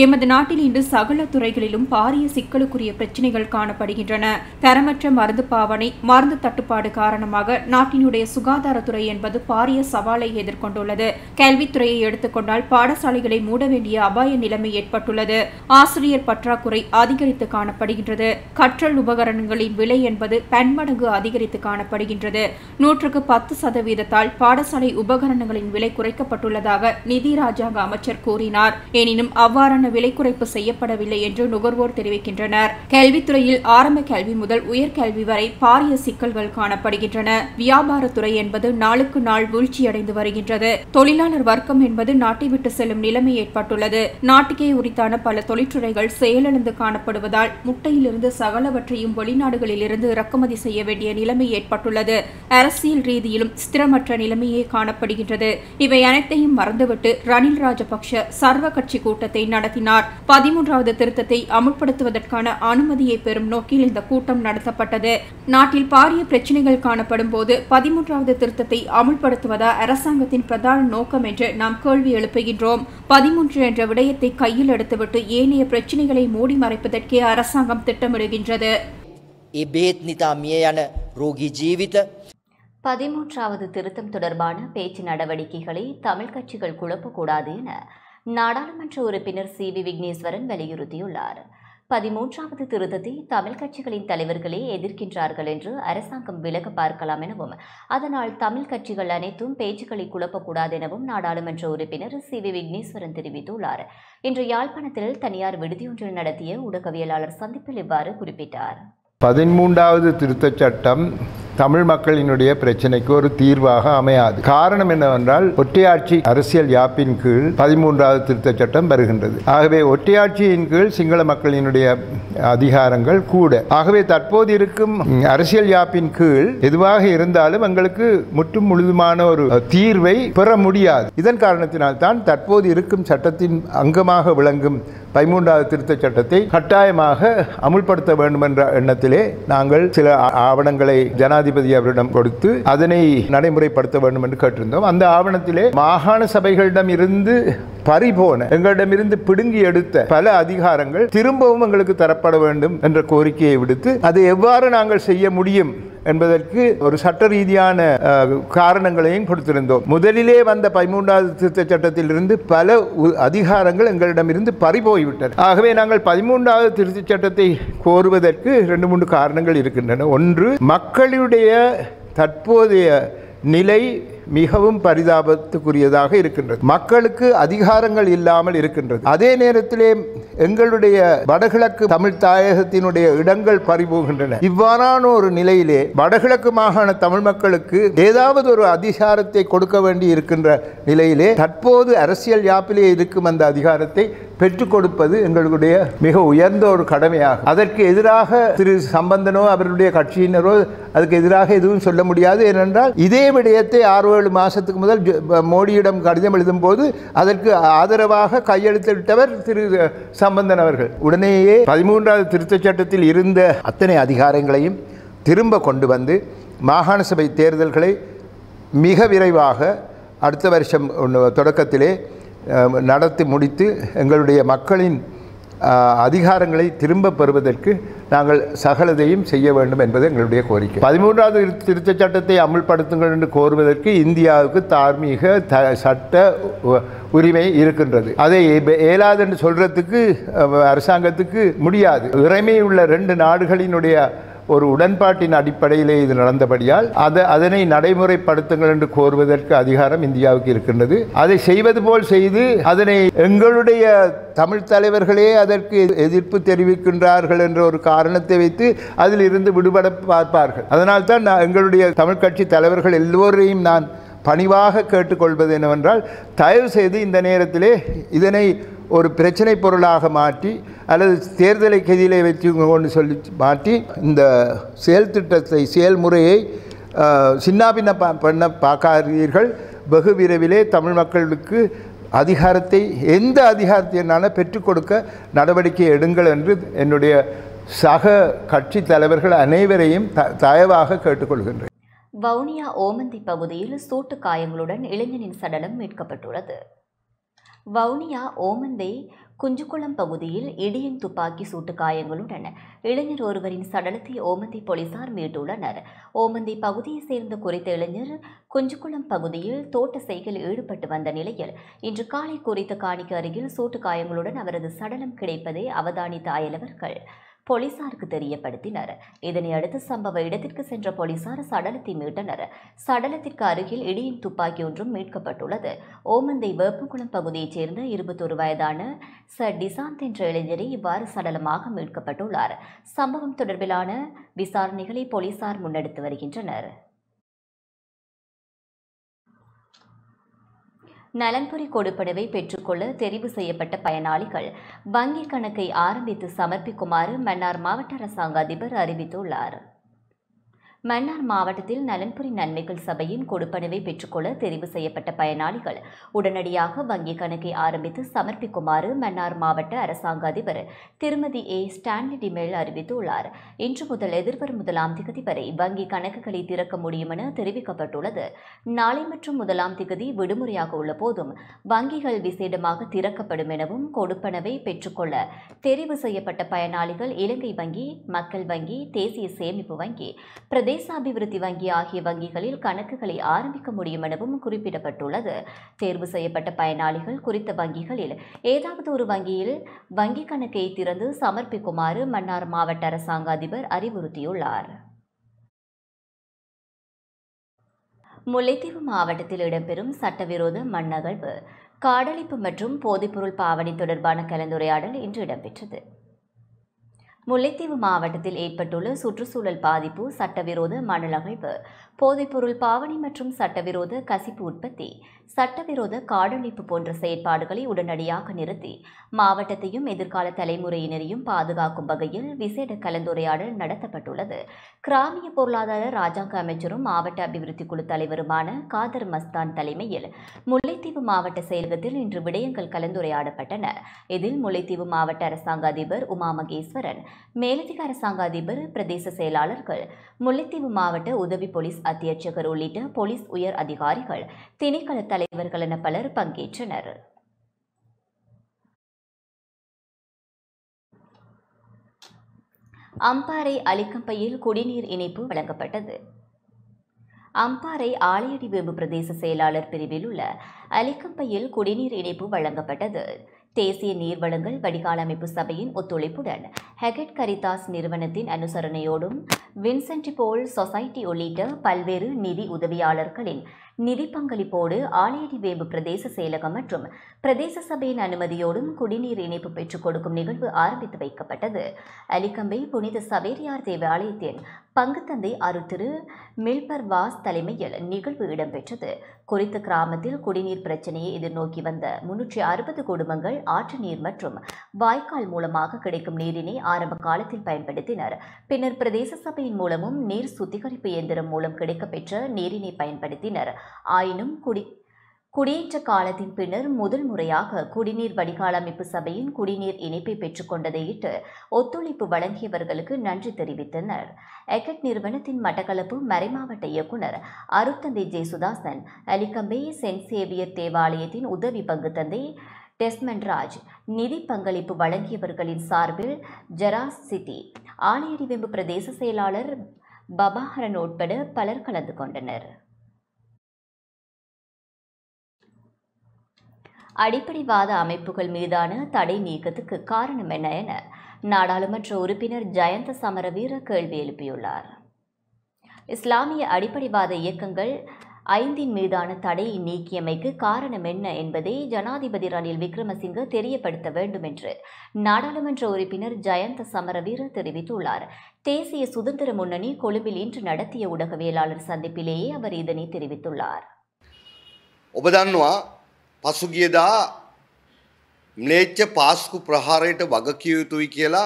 எமது நாட்டில் இன்று சகல துறைகளிலும் பாரிய சிக்கலுக்குரிய பிரச்சினைகள் காணப்படுகின்றன. தரமற்ற மருந்து பாவனை, மருந்து தட்டுப்பாடு காரணமாக நாட்டினுடைய சுகாதாரத்துறை என்பது பாரிய சவாலை எதிர்கொண்டுள்ளது. கல்வித்துறையை எடுத்துக்கொண்டால் பாடசாலைகளை மூட வேண்டிய அபாய நிலைமை ஏற்பட்டுள்ளது. ஆசிரியர் பற்றாக்குறை அதிகரித்து காணப்படுகின்றது. கற்றல் உபகரணங்களின் விலை என்பது பன்மடங்கு அதிகரித்து காணப்படுகின்றது. நூற்றுக்கு பத்து சதவீதத்தால் பாடசாலை உபகரணங்களின் விலை குறைக்கப்பட்டுள்ளதாக நிதி ராஜாங்க அமைச்சர் கூறினார். எனினும் அவ்வாறான விலை குறைப்பு செய்யப்படவில்லை என்று நுகர்வோர் தெரிவிக்கின்றனர். கல்வித்துறையில் ஆரம்ப கல்வி முதல் உயர்கல்வி வரை பாரிய சிக்கல்கள் காணப்படுகின்றன. வியாபாரத்துறை என்பது நாளுக்கு நாள் வீழ்ச்சியடைந்து வருகின்றது. தொழிலாளர் வர்க்கம் என்பது நாட்டை விட்டு செல்லும் நிலைமை ஏற்பட்டுள்ளது. நாட்டுக்கே உரித்தான பல தொழிற்துறைகள் செயலிழந்து காணப்படுவதால் முட்டையிலிருந்து சகலவற்றையும் வெளிநாடுகளில் இருந்து இறக்குமதி செய்ய வேண்டிய நிலைமை ஏற்பட்டுள்ளது. அரசியல் ரீதியிலும் ஸ்திரமற்ற நிலைமையே காணப்படுகின்றது. இவை அனைத்தையும் மறந்துவிட்டு ரணில் ராஜபக்ஷ சர்வ கட்சி கூட்டத்தை நடத்த பதிமூன்றாவது திருத்தத்தை அமுல்படுத்துவதற்கான அனுமதியை பெறும் நோக்கில் இந்த கூட்டம் நடத்தப்பட்டது. நாட்டில் பாரிய பிரச்சினைகள் காணப்படும் போது பதிமூன்றாவது திருத்தத்தை அமுல்படுத்துவதா அரசாங்கத்தின் பிரதான நோக்கம் என்று நாம் கேள்வி எழுப்புகின்றோம். பதிமூன்று என்ற விடயத்தை கையில் எடுத்துவிட்டு ஏனைய பிரச்சினைகளை மூடி மறைப்பதற்கே அரசாங்கம் திட்டமிடுகின்றது. பதிமூன்றாவது திருத்தம் தொடர்பான பேச்சு நடவடிக்கைகளை தமிழ் கட்சிகள் குழப்பக்கூடாது என நாடாளுமன்ற உறுப்பினர் சி வி விக்னேஸ்வரன் வலியுறுத்தியுள்ளார். பதிமூன்றாவது திருத்தத்தை தமிழ் கட்சிகளின் தலைவர்களே எதிர்க்கின்றார்கள் என்று அரசாங்கம் விலக பார்க்கலாம் எனவும், அதனால் தமிழ் கட்சிகள் அனைத்தும் பேச்சுக்களை குழப்பக்கூடாது எனவும் நாடாளுமன்ற உறுப்பினர் சி வி விக்னேஸ்வரன் தெரிவித்துள்ளார். இன்று யாழ்ப்பாணத்தில் தனியார் விடுதியொன்றில் நடத்திய ஊடகவியலாளர் சந்திப்பில் இவ்வாறு குறிப்பிட்டார். பதிமூன்றாவது திருத்த சட்டம் தமிழ் மக்களினுடைய பிரச்சனைக்கு ஒரு தீர்வாக அமையாது. காரணம் என்னவென்றால் ஒற்றையாட்சி அரசியல் யாப்பின் கீழ் பதிமூன்றாவது திருத்தச் சட்டம் வருகின்றது. ஆகவே ஒற்றையாட்சியின் கீழ் சிங்கள மக்களினுடைய அதிகாரங்கள் கூட. ஆகவே தற்போது இருக்கும் அரசியல் யாப்பின் கீழ் எதுவாக இருந்தாலும் எங்களுக்கு முற்றும் முழுதுமான ஒரு தீர்வை பெற முடியாது. இதன் காரணத்தினால்தான் தற்போது இருக்கும் சட்டத்தின் அங்கமாக விளங்கும் பதிமூன்றாவது திருத்தச் சட்டத்தை கட்டாயமாக அமுல்படுத்த வேண்டும் என்ற எண்ணத்திலே நாங்கள் சில ஆவணங்களை ஜனாதிபதி அவரிடம் கொடுத்து அதனை நடைமுறைப்படுத்த வேண்டும் என்று கேட்டிருந்தோம். அந்த ஆவணத்திலே மாகாண சபைகளிடம் இருந்து பறிபோன எங்களிடமிருந்து பிடுங்கி எடுத்த பல அதிகாரங்கள் திரும்பவும் எங்களுக்கு தரப்பட வேண்டும் என்ற கோரிக்கையை விடுத்து அதை எவ்வாறு நாங்கள் செய்ய முடியும் என்பதற்கு ஒரு சட்ட ரீதியான காரணங்களையும் கொடுத்திருந்தோம். முதலிலே வந்த பதிமூன்றாவது திருத்த சட்டத்திலிருந்து பல அதிகாரங்கள் எங்களிடமிருந்து பறிபோய்விட்டன. ஆகவே நாங்கள் பதிமூன்றாவது திருத்த சட்டத்தை கோருவதற்கு ரெண்டு மூன்று காரணங்கள் இருக்கின்றன. ஒன்று, மக்களுடைய தற்போதைய நிலை மிகவும் பரிதாபத்துக்குரியதாக இருக்கின்றது. மக்களுக்கு அதிகாரங்கள் இல்லாமல் இருக்கின்றது. அதே நேரத்திலே எங்களுடைய வடகிழக்கு தமிழ் தாயகத்தினுடைய இடங்கள் பறிபோகின்றன. இவ்வாறான ஒரு நிலையிலே வடகிழக்கு மாகாண தமிழ் மக்களுக்கு ஏதாவது ஒரு அதிகாரத்தை கொடுக்க வேண்டி இருக்கின்ற நிலையிலே தற்போது அரசியல் யாப்பிலே இருக்கும் அந்த அதிகாரத்தை பெற்றுக் கொடுப்பது எங்களுடைய மிக உயர்ந்த ஒரு கடமையாகும். அதற்கு எதிராக திரு சம்பந்தனோ அவருடைய கட்சியினரோ அதுக்கு எதிராக எதுவும் சொல்ல முடியாது. ஏனென்றால் இதே விடயத்தை ஆறு ஏழு மாதத்துக்கு முதல் மோடியிடம் கடிதம் எழுதும் போது அதற்கு ஆதரவாக கையெழுத்திட்டவர் திரு சம்பந்தன் அவர்கள். உடனேயே பதிமூன்றாவது திருத்தச் சட்டத்தில் இருந்த அத்தனை அதிகாரங்களையும் திரும்ப கொண்டு வந்து மாகாண சபை தேர்தல்களை மிக விரைவாக அடுத்த வருஷம் தொடக்கத்திலே நடத்தி முடித்து எங்களுடைய மக்களின் அதிகாரங்களை திரும்ப பெறுவதற்கு நாங்கள் சகலதையும் செய்ய வேண்டும் என்பது எங்களுடைய கோரிக்கை. பதிமூன்றாவது திருத்தச் சட்டத்தை அமுல்படுத்துங்கள் என்று கோருவதற்கு இந்தியாவுக்கு தார்மீக த சட்ட உரிமை இருக்கின்றது. அதை இயலாது என்று சொல்கிறதுக்கு அரசாங்கத்துக்கு முடியாது. இறைமையுள்ள ரெண்டு நாடுகளினுடைய ஒரு உடன்பாட்டின் அடிப்படையிலே இது நடந்தபடியால் அதை அதனை நடைமுறைப்படுத்துங்கள் என்று கோருவதற்கு அதிகாரம் இந்தியாவுக்கு இருக்கின்றது. அதை செய்வது போல் செய்து அதனை எங்களுடைய தமிழ் தலைவர்களே அதற்கு எதிர்ப்பு தெரிவிக்கின்றார்கள் என்ற ஒரு காரணத்தை வைத்து அதில் இருந்து விடுபட பார்ப்பார்கள். அதனால்தான் நான் எங்களுடைய தமிழ் கட்சி தலைவர்கள் எல்லோரையும் நான் பணிவாக கேட்டுக்கொள்வது என்னவென்றால், தயவு செய்து இந்த நேரத்திலே இதனை ஒரு பிரச்சனை பொருளாக மாற்றி அல்லது தேர்தலை கதியிலே வைத்து கொண்டு சொல்லி மாற்றி இந்த செயல் திட்டத்தை செயல்முறையை சின்னாபின்ன பா பண்ண பார்க்காதீர்கள். வெகு விரைவிலே தமிழ் மக்களுக்கு அதிகாரத்தை எந்த அதிகாரத்தை என்னால் பெற்றுக் கொடுக்க நடவடிக்கை எடுங்கள் என்று என்னுடைய சக கட்சி தலைவர்கள் அனைவரையும் த தயவாக கேட்டுக்கொள்கின்றேன். வவுனியா ஓமந்தி பகுதியில் சூட்டு காயங்களுடன் இளைஞனின் சடலம் மீட்கப்பட்டுள்ளது. வவுனியா ஓமந்தை குஞ்சுக்குளம் பகுதியில் இடியின் துப்பாக்கி சூட்டு காயங்களுடன் இளைஞர் ஒருவரின் சடலத்தை ஓமந்தை போலீசார் மீட்டுள்ளனர். ஓமந்தை பகுதியைச் சேர்ந்த குறித்த இளைஞர் குஞ்சுக்குளம் பகுதியில் தோட்ட செய்கையில் ஈடுபட்டு வந்த நிலையில் இன்று காலை குறித்த காணிக்கு அருகில் சூட்டு காயங்களுடன் அவரது சடலம் கிடைப்பதை அவதானித்த அயலவர்கள் போலீசாருக்கு தெரியப்படுத்தினர். இதனை அடுத்து சம்பவ இடத்திற்கு சென்ற போலீசார் சடலத்தை மீட்டனர். சடலத்திற்கு அருகில் இடியின் துப்பாக்கி ஒன்றும் மீட்கப்பட்டுள்ளது. ஓமந்தை வேப்பங்குளம் பகுதியைச் சேர்ந்த இருபத்தொரு வயதான சர் டிசாந்த் என்ற இளைஞரை இவ்வாறு சடலமாக மீட்கப்பட்டுள்ளார். சம்பவம் தொடர்பிலான விசாரணைகளை போலீசார் முன்னெடுத்து வருகின்றனர். நலன்புரி கொடுப்பனவை பெற்றுக்கொள்ள தெரிவு செய்யப்பட்ட பயனாளிகள் வங்கி கணக்கை ஆரம்பித்து சமர்ப்பிக்குமாறு மன்னார் மாவட்ட அரசாங்க அதிபர் அறிவித்துள்ளார். மன்னார் மாவட்டத்தில் நலன்புரி நன்மைகள் சபையின் கொடுப்பனவை பெற்றுக்கொள்ள தெரிவு செய்யப்பட்ட பயனாளிகள் உடனடியாக வங்கி கணக்கை ஆரம்பித்து சமர்ப்பிக்குமாறு மன்னார் மாவட்ட அரசாங்க அதிபர் திருமதி ஏ ஸ்டான்லி டிமேல் அறிவித்துள்ளார். இன்று முதல் எதிர்வரும் முதலாம் திகதி வரை வங்கி கணக்குகளை திறக்க முடியும் என தெரிவிக்கப்பட்டுள்ளது. நாளை மற்றும் முதலாம் திகதி விடுமுறையாக உள்ள போதும் வங்கிகள் விசேடமாக திறக்கப்படும் எனவும் கொடுப்பனவை பெற்றுக்கொள்ள தெரிவு செய்யப்பட்ட பயனாளிகள் இலங்கை வங்கி, மக்கள் வங்கி, தேசிய சேமிப்பு வங்கி, தேசாபிவிருத்தி வங்கி ஆகிய வங்கிகளில் கணக்குகளை ஆரம்பிக்க முடியும் எனவும் குறிப்பிடப்பட்டுள்ளது. தேர்வு செய்யப்பட்ட பயனாளிகள் குறித்த வங்கிகளில் ஏதாவது ஒரு வங்கியில் வங்கி கணக்கை திறந்து சமர்ப்பிக்குமாறு மன்னார் மாவட்ட அரசாங்க அதிபர் அறிவுறுத்தியுள்ளார். முல்லைத்தீவு மாவட்டத்தில் இடம்பெறும் சட்டவிரோத மண் அகழ்வு, காடழிப்பு மற்றும் போதைப்பொருள் பாவனை தொடர்பான கலந்துரையாடல் இன்று இடம்பெற்றது. முல்லைத்தீவு மாவட்டத்தில் ஏற்பட்டுள்ள சுற்றுச்சூழல் பாதிப்பு சட்டவிரோத மணல் அகழ்வு போதைப்பொருள் பாவனை மற்றும் சட்டவிரோத கசிப்பு உற்பத்தி சட்டவிரோத காடழிப்பு போன்ற செயற்பாடுகளை உடனடியாக நிறுத்தி மாவட்டத்தையும் எதிர்கால தலைமுறையினரையும் பாதுகாக்கும் வகையில் விசேட கலந்துரையாடல் நடத்தப்பட்டுள்ளது. கிராமிய பொருளாதார ராஜாங்க அமைச்சரும் மாவட்ட அபிவிருத்தி குழு தலைவருமான காதர் மஸ்தான் தலைமையில் முல்லைத்தீவு மாவட்ட செயலகத்தில் இன்று விடயங்கள் கலந்துரையாடப்பட்டன. இதில் முல்லைத்தீவு மாவட்ட அரசாங்க அதிபர் உமா மகேஸ்வரன், மேலதிக அரசாங்க அதிபர், பிரதேச செயலாளர்கள், முல்லைத்தீவு மாவட்ட உதவி போலீஸ் அத்தியட்சகர் உள்ளிட்ட போலீஸ் உயர் அதிகாரிகள், திணைக்கள தலைவர்கள் என பலர் பங்கேற்றனர். அம்பாறை அலிக்கம்பையில் குடிநீர் இணைப்பு வழங்கப்பட்டது. அம்பாறை ஆலையடி வேம்பு பிரதேச செயலாளர் பிரிவில் உள்ள அலிக்கம்பையில் குடிநீர் இணைப்பு வழங்கப்பட்டது. தேசிய நீர் வளங்கள் வடிகால் அமைப்பு சபையின் ஒத்துழைப்புடன் ஹெகட் கரிதாஸ் நிறுவனத்தின் அனுசரணையோடும் வின்சென்ட் போல் சொசைட்டி உள்ளிட்ட பல்வேறு நிதி உதவியாளர்களின் நிதி பங்களிப்போடு ஆலையடி வேம்பு பிரதேச செயலகம் மற்றும் பிரதேச சபையின் அனுமதியோடும் குடிநீர் இணைப்பு பெற்றுக் கொடுக்கும் நிகழ்வு ஆரம்பித்து வைக்கப்பட்டது. அலிக்கம்பை புனித சவேரியார் தேவாலயத்தின் பங்குத்தந்தை அருத்திரு மில்பர் வாஸ் தலைமையில் நிகழ்வு இடம்பெற்றது. குறித்த கிராமத்தில் குடிநீர் பிரச்சினையை எதிர்நோக்கி வந்த முன்னூற்றி அறுபது குடும்பங்கள் ஆற்று நீர் மற்றும் வாய்க்கால் மூலமாக கிடைக்கும் நீரினை ஆரம்ப காலத்தில் பயன்படுத்தினர். பின்னர் பிரதேச சபையின் மூலமும் நீர் சுத்திகரிப்பு இயந்திரம் மூலம் கிடைக்கப்பெற்ற நீரினை பயன்படுத்தினர். ஆயினும் குடி குடியேற்ற காலத்தின் பின்னர் முதல் முறையாக குடிநீர் வடிகால் அமைப்பு சபையின் குடிநீர் இணைப்பை பெற்றுக்கொண்டதையிட்டு ஒத்துழைப்பு வழங்கியவர்களுக்கு நன்றி தெரிவித்தனர். எக்கட் நிறுவனத்தின் மட்டக்களப்பு மறைமாவட்ட இயக்குநர் அருத்தந்தை ஜெயசுதாசன், அலிக்கம்பை சென்ட் சேவியர் தேவாலயத்தின் உதவி பங்கு தந்தை டெஸ்மன்ராஜ், நிதி பங்களிப்பு வழங்கியவர்களின் சார்பில் ஜராஸ் சிட்டி, ஆலையடிவெம்பு பிரதேச செயலாளர் பபாஹரன் உட்பட பலர் கலந்து கொண்டனர். அடிப்படைவாத அமைப்புகள் மீதான தடை நீக்கத்துக்கு காரணம் என்ன என நாடாளுமன்ற உறுப்பினர் ஜயந்த சமரவீர கேள்வி எழுப்பியுள்ளார். இஸ்லாமிய அடிப்படைவாத இயக்கங்கள் ஐந்தின் மீதான தடையை நீக்கியமைக்கு காரணம் என்ன என்பதை ஜனாதிபதி ரணில் விக்ரமசிங்க தெரியப்படுத்த வேண்டும் என்று நாடாளுமன்ற உறுப்பினர் ஜயந்த சமரவீர தெரிவித்துள்ளார். தேசிய சுதந்திர முன்னணி கொழும்பில் இன்று நடத்திய ஊடகவியலாளர் சந்திப்பிலேயே அவர் இதனை தெரிவித்துள்ளார். පසුගියදා ම්ලේච්ඡ පාස්කු ප්‍රහාරයට වග කිය යුතුයි කියලා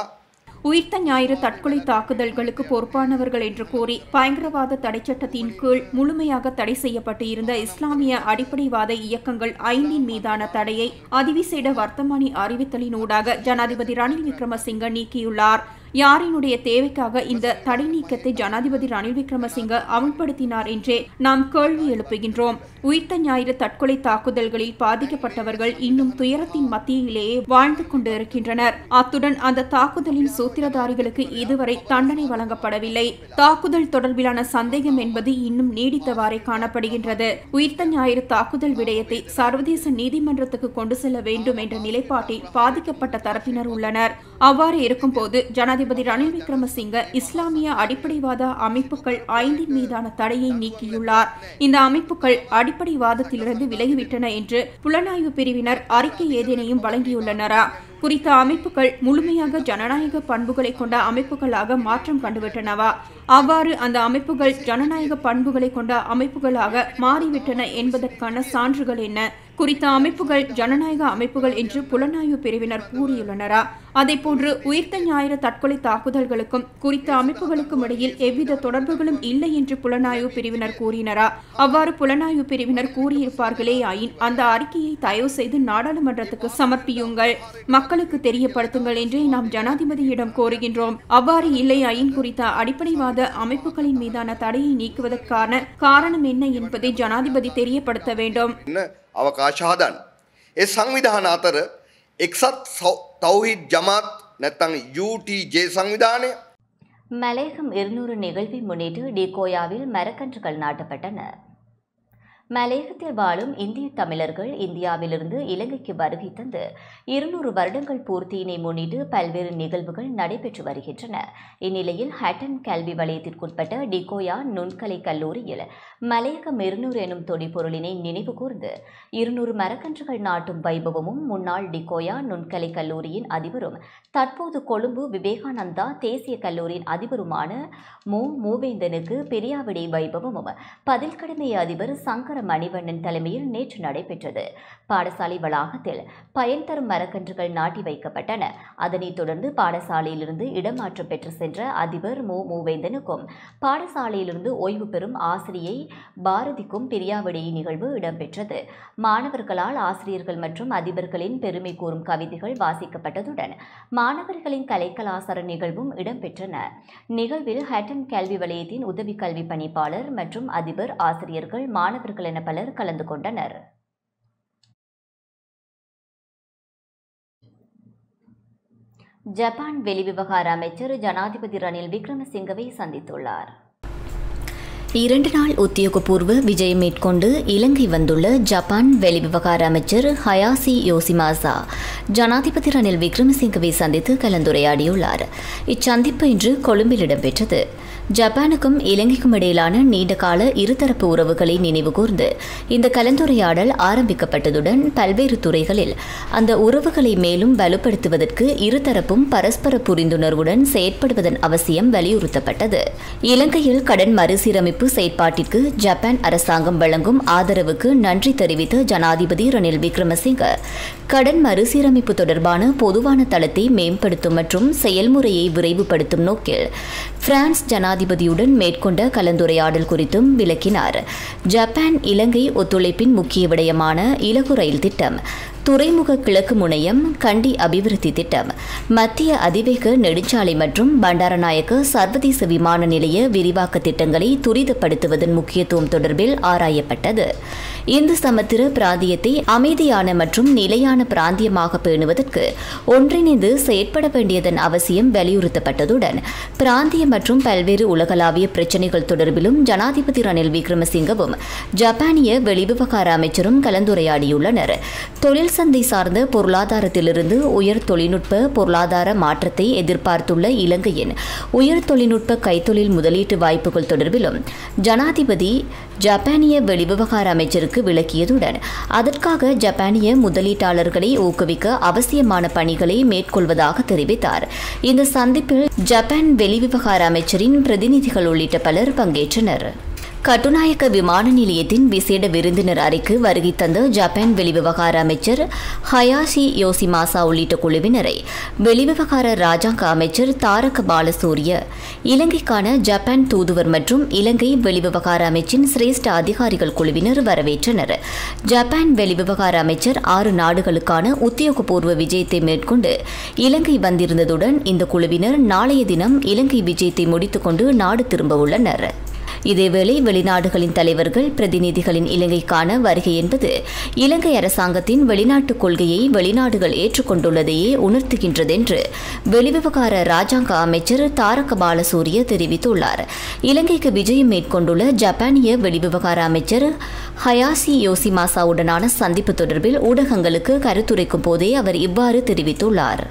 உயிர்த்த ஞாயிறு தற்கொலை தாக்குதல்களுக்கு பொறுப்பானவர்கள் என்று கூறி பயங்கரவாத தடை சட்டத்தின் கீழ் முழுமையாக தடை செய்யப்பட்டு இருந்த இஸ்லாமிய அடிப்படைவாத இயக்கங்கள் ஐந்தின் மீதான தடையை அதிவிசேட வர்த்தமானி அறிவித்தலினூடாக ஜனாதிபதி ரணில் விக்ரமசிங்க நீக்கியுள்ளார். யாரினுடைய தேவைக்காக இந்த தடை நீக்கத்தை ஜனாதிபதி ரணில் விக்ரமசிங்க அமல்படுத்தினார் என்றே நாம் கேள்வி எழுப்புகின்றோம். உயிர்த்த ஞாயிறு தற்கொலை தாக்குதல்களில் பாதிக்கப்பட்டவர்கள் இன்னும் துயரத்தின் மத்தியிலேயே வாழ்ந்து கொண்டு இருக்கின்றனர். அத்துடன் அந்த தாக்குதலின் சூத்திரதாரிகளுக்கு இதுவரை தண்டனை வழங்கப்படவில்லை. தாக்குதல் தொடர்பிலான சந்தேகம் என்பது இன்னும் நீடித்தவாறே காணப்படுகின்றது. உயிர்த்த ஞாயிறு தாக்குதல் விடயத்தை சர்வதேச நீதிமன்றத்துக்கு கொண்டு செல்ல வேண்டும் என்ற நிலைப்பாட்டில் பாதிக்கப்பட்ட தரப்பினர் உள்ளனர். அவ்வாறு இருக்கும் போது ஜனாதிபதி ரணில் விக்ரமசிங்க இஸ்லாமிய அடிப்படைவாத அமைப்புகள் ஐந்தின் மீதான தடையை நீக்கியுள்ளார். இந்த அமைப்புகள் அடிப்படைவாதத்திலிருந்து விலகிவிட்டன என்று புலனாய்வு பிரிவினர் அறிக்கை ஏதேனையும் வழங்கியுள்ளனரா? குறித்த அமைப்புகள் முழுமையாக ஜனநாயக பண்புகளை கொண்ட அமைப்புகளாக மாற்றம் கண்டுவிட்டனவா? அவ்வாறு அந்த அமைப்புகள் ஜனநாயக பண்புகளை கொண்ட அமைப்புகளாக மாறிவிட்டன என்பதற்கான சான்றுகள் என்ன? குறித்த அமைப்புகள் ஜனநாயக அமைப்புகள் என்று புலனாய்வு பிரிவினர் கூறியுள்ளனரா? அதே போன்று உயிர்த்த ஞாயிறு தற்கொலை தாக்குதல்களுக்கும் குறித்த அமைப்புகளுக்கும் இடையில் எவ்வித தொடர்புகளும் இல்லை என்று புலனாய்வு பிரிவினர் கூறினரா? அவ்வாறு புலனாய்வு பிரிவினர் கூறியிருப்பார்களேயாயின் அந்த அறிக்கையை தயவு செய்து நாடாளுமன்றத்துக்கு சமர்ப்பியுங்கள், மக்களுக்கு தெரியப்படுத்துங்கள் என்றே நாம் ஜனாதிபதியிடம் கோருகின்றோம். அவ்வாறு இல்லையாயின் குறித்த அடிப்படைவாத அமைப்புகளின் மீதான தடையை நீக்குவதற்கான காரணம் என்ன என்பதை ஜனாதிபதி தெரியப்படுத்த வேண்டும். අවකාශ හදන්න. ඒ සංවිධාන අතර එක්සත් තෞහීද් ජමාත් නැත්නම් U T J සංවිධානය மலையகம் இருநூறு நிகழ்வை முன்னிட்டு டெகோயாவில் மரக்கன்றுகள் நாட்டப்பட்டன. மலையகத்தில் வாழும் இந்திய தமிழர்கள் இந்தியாவிலிருந்து இலங்கைக்கு வருகை தந்து இருநூறு வருடங்கள் பூர்த்தியினை முன்னிட்டு பல்வேறு நிகழ்வுகள் நடைபெற்று வருகின்றன. இந்நிலையில் ஹட்டன் கல்வி வலயத்திற்குட்பட்ட டிகோயா நுண்கலை கல்லூரியில் மலையக இருநூறு எனும் தொடிப்பொருளினை நினைவு கூர்ந்து இருநூறு மரக்கன்றுகள் நாட்டும் வைபவமும் முன்னாள் டிகோயா நுண்கலை கல்லூரியின் அதிபரும் தற்போது கொழும்பு விவேகானந்தா தேசிய கல்லூரியின் அதிபருமான மு மூவேந்தனுக்கு பெரியாவிடை வைபவமும் பதில் கடமை அதிபர் சங்கர மணிவண்ணன் தலைமையில் நேற்று நடைபெற்றது. பாடசாலை வளாகத்தில் பயன் தரும் மரக்கன்றுகள் நாட்டி வைக்கப்பட்டன. அதனைத் தொடர்ந்து பாடசாலையிலிருந்து இடமாற்றம் பெற்று சென்ற அதிபர் மு மூவேந்தனுக்கும் பாடசாலையிலிருந்து ஓய்வு பெறும் ஆசிரியை பாரதிக்கும் பிரியாவிடை நிகழ்வு இடம்பெற்றது. மாணவர்களால் ஆசிரியர்கள் மற்றும் அதிபர்களின் பெருமை கூறும் கவிதைகள் வாசிக்கப்பட்டதுடன் மாணவர்களின் கலைக்கலாசார நிகழ்வும் இடம்பெற்றன. நிகழ்வில் ஹட்டன் கல்வி வலயத்தின் உதவி கல்வி பணிப்பாளர் மற்றும் அதிபர் ஆசிரியர்கள் மாணவர் என பலர் கலந்து கொண்டனர். ஜப்பான் வெளிவிவகார அமைச்சர் ஜனாதிபதி ரணில் விக்ரமசிங்கவை சந்தித்துள்ளார். இரண்டு நாள் உத்தியோகபூர்வ விஜயம் மேற்கொண்டு இலங்கை வந்துள்ள ஜப்பான் வெளிவிவகார அமைச்சர் ஹயாசி யோஷிமாசா ஜனாதிபதி ரணில் விக்ரமசிங்கவை சந்தித்து கலந்துரையாடியுள்ளார். இச்சந்திப்பு இன்று கொழும்பில் இடம்பெற்றது. ஜப்பானுக்கும் இலங்கைக்கும் இடையிலான நீண்டகால இருதரப்பு உறவுகளை நினைவுகூர்ந்து இந்த கலந்துரையாடல் ஆரம்பிக்கப்பட்டதுடன் பல்வேறு துறைகளில் அந்த உறவுகளை மேலும் வலுப்படுத்துவதற்கு இருதரப்பும் பரஸ்பர புரிந்துணர்வுடன் செயற்படுவதன் அவசியம் வலியுறுத்தப்பட்டது. இலங்கையில் கடன் மறுசீரமைப்பு செயற்பாட்டிற்கு ஜப்பான் அரசாங்கம் வழங்கும் ஆதரவுக்கு நன்றி தெரிவித்த ஜனாதிபதி ரணில் விக்ரமசிங்க கடன் மறுசீரமைப்பு தொடர்பான பொதுவான தளத்தை மேம்படுத்தும் மற்றும் செயல்முறையை விரைவுபடுத்தும் நோக்கில் பிரான்ஸ் ஜனாதிபதியுடன் மேற்கொண்ட கலந்துரையாடல் குறித்தும் விளக்கினார். ஜப்பான் இலங்கை ஒத்துழைப்பின் முக்கிய விடயமான இலகு ரயில் திட்டம், துறைமுக கிழக்கு முனையம், கண்டி அபிவிருத்தி திட்டம், மத்திய அதிவேக நெடுஞ்சாலை மற்றும் பண்டாரநாயக்க சர்வதேச விமான நிலைய விரிவாக்க திட்டங்களை துரிதப்படுத்துவதன் முக்கியத்துவம் தொடர்பில் ஆராயப்பட்டது. இந்து சமுத்திர பிராந்தியத்தை அமைதியான மற்றும் நிலையான பிராந்தியமாக பேணுவதற்கு ஒன்றிணைந்து செயற்பட வேண்டியதன் அவசியம் வலியுறுத்தப்பட்டதுடன் பிராந்திய மற்றும் பல்வேறு உலகளாவிய பிரச்சினைகள் தொடர்பிலும் ஜனாதிபதி ரணில் விக்ரமசிங்கவும் ஜப்பானிய வெளிவிவகார அமைச்சரும் கலந்துரையாடியுள்ளனர். தொழில் சந்தை சார்ந்த பொருளாதாரத்திலிருந்து உயர் தொழில்நுட்ப பொருளாதார மாற்றத்தை எதிர்பார்த்துள்ள இலங்கையின் உயர் தொழில்நுட்ப கைத்தொழில் முதலீட்டு வாய்ப்புகள் தொடர்பிலும் ஜனாதிபதி ஜப்பானிய வெளிவிவகார அமைச்சருக்கு விளக்கியதுடன் அதற்காக ஜப்பானிய முதலீட்டாளர்களை ஊக்குவிக்க அவசியமான பணிகளை மேற்கொள்வதாக தெரிவித்தார். இந்த சந்திப்பில் ஜப்பான் வெளிவிவகார அமைச்சரின் பிரதிநிதிகள் உள்ளிட்ட பலர் பங்கேற்றனர். கட்டுநாயக்க விமான நிலையத்தின் விசேட விருந்தினர் அறைக்கு வருகை தந்த ஜப்பான் வெளிவிவகார அமைச்சர் ஹயாஷி யோஷிமாசா உள்ளிட்ட குழுவினரை வெளிவிவகார ராஜாங்க அமைச்சர் தாரக பாலசூரிய, இலங்கைக்கான ஜப்பான் தூதுவர் மற்றும் இலங்கை வெளிவிவகார அமைச்சின் சிரேஷ்ட அதிகாரிகள் குழுவினர் வரவேற்றனர். ஜப்பான் வெளிவிவகார அமைச்சர் ஆறு நாடுகளுக்கான உத்தியோகபூர்வ விஜயத்தை மேற்கொண்டு இலங்கை வந்திருந்ததுடன் இந்த குழுவினர் நாளைய தினம் இலங்கை விஜயத்தை முடித்துக்கொண்டு நாடு திரும்பவுள்ளனர். இதேவேளை வெளிநாடுகளின் தலைவர்கள் பிரதிநிதிகளின் இலங்கைக்கான வருகை என்பது இலங்கை அரசாங்கத்தின் வெளிநாட்டு கொள்கையை வெளிநாடுகள் ஏற்றுக்கொண்டுள்ளதையே உணர்த்துகின்றது என்று வெளிவிவகார ராஜாங்க அமைச்சர் தாரக பாலசூரிய தெரிவித்துள்ளார். இலங்கைக்கு விஜயம் மேற்கொண்டுள்ள ஜப்பானிய வெளிவிவகார அமைச்சர் ஹயாசி யோஷிமாசாவுடனான சந்திப்பு தொடர்பில் ஊடகங்களுக்கு கருத்துரைக்கும் போதே அவர் இவ்வாறு தெரிவித்துள்ளார்.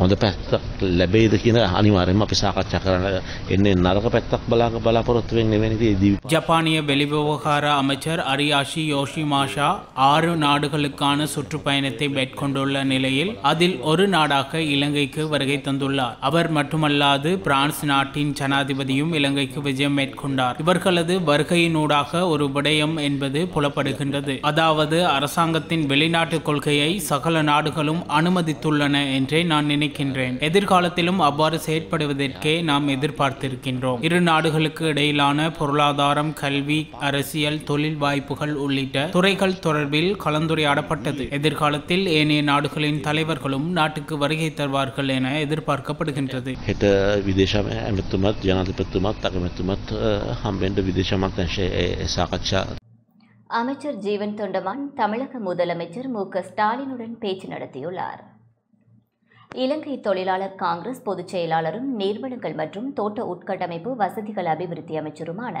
හොඳ පැත්තක් ලැබෙයිද කියන අනිවාර්යයෙන්ම අපි සාකච්ඡා කරන්න එන්නේ නරක පැත්තක් බලා බලාපොරොත්තු වෙන්නේ වෙන්නේ ஜப்பானிய வெளிவிவகார அமைச்சர் ஹயாஷி யோஷிமாசா ஆறு நாடுகளுக்கான சுற்றுப்பயணத்தை மேற்கொண்டுள்ள நிலையில் அதில் ஒரு நாடாக இலங்கைக்கு வருகை தந்துள்ளார். அவர் மட்டுமல்லாது பிரான்ஸ் நாட்டின் ஜனாதிபதியும் இலங்கைக்கு விஜயம் மேற்கொண்டார். இவர்களது வருகையினூடாக ஒரு விடயம் என்பது புலப்படுகின்றது, அதாவது அரசாங்கத்தின் வெளிநாட்டு கொள்கையை சகல நாடுகளும் அனுமதித்துள்ளன என்றே நான் நினைக்கிறேன். எதிர்காலத்திலும் அவ்வாறு செயற்படுவதற்கே நாம் எதிர்பார்த்திருக்கின்றோம். இரு நாடுகளுக்கு இடையிலான பொருளாதாரம், கல்வி, அரசியல், தொழில் வாய்ப்புகள் உள்ளிட்ட துறைகள் தொடர்பில் கலந்துரையாடப்பட்டது. எதிர்காலத்தில் ஏனைய நாடுகளின் தலைவர்களும் நாட்டுக்கு வருகை தருவார்கள் என எதிர்பார்க்கப்படுகின்றது. அமைச்சர் ஜீவன் தொண்டமான் தமிழக முதலமைச்சர் மு க ஸ்டாலினுடன் பேச்சு நடத்தியுள்ளார். இலங்கை தொழிலாளர் காங்கிரஸ் பொதுச் செயலாளரும் நீர்வளங்கள் மற்றும் தோட்ட உட்கட்டமைப்பு வசதிகள் அபிவிருத்தி அமைச்சருமான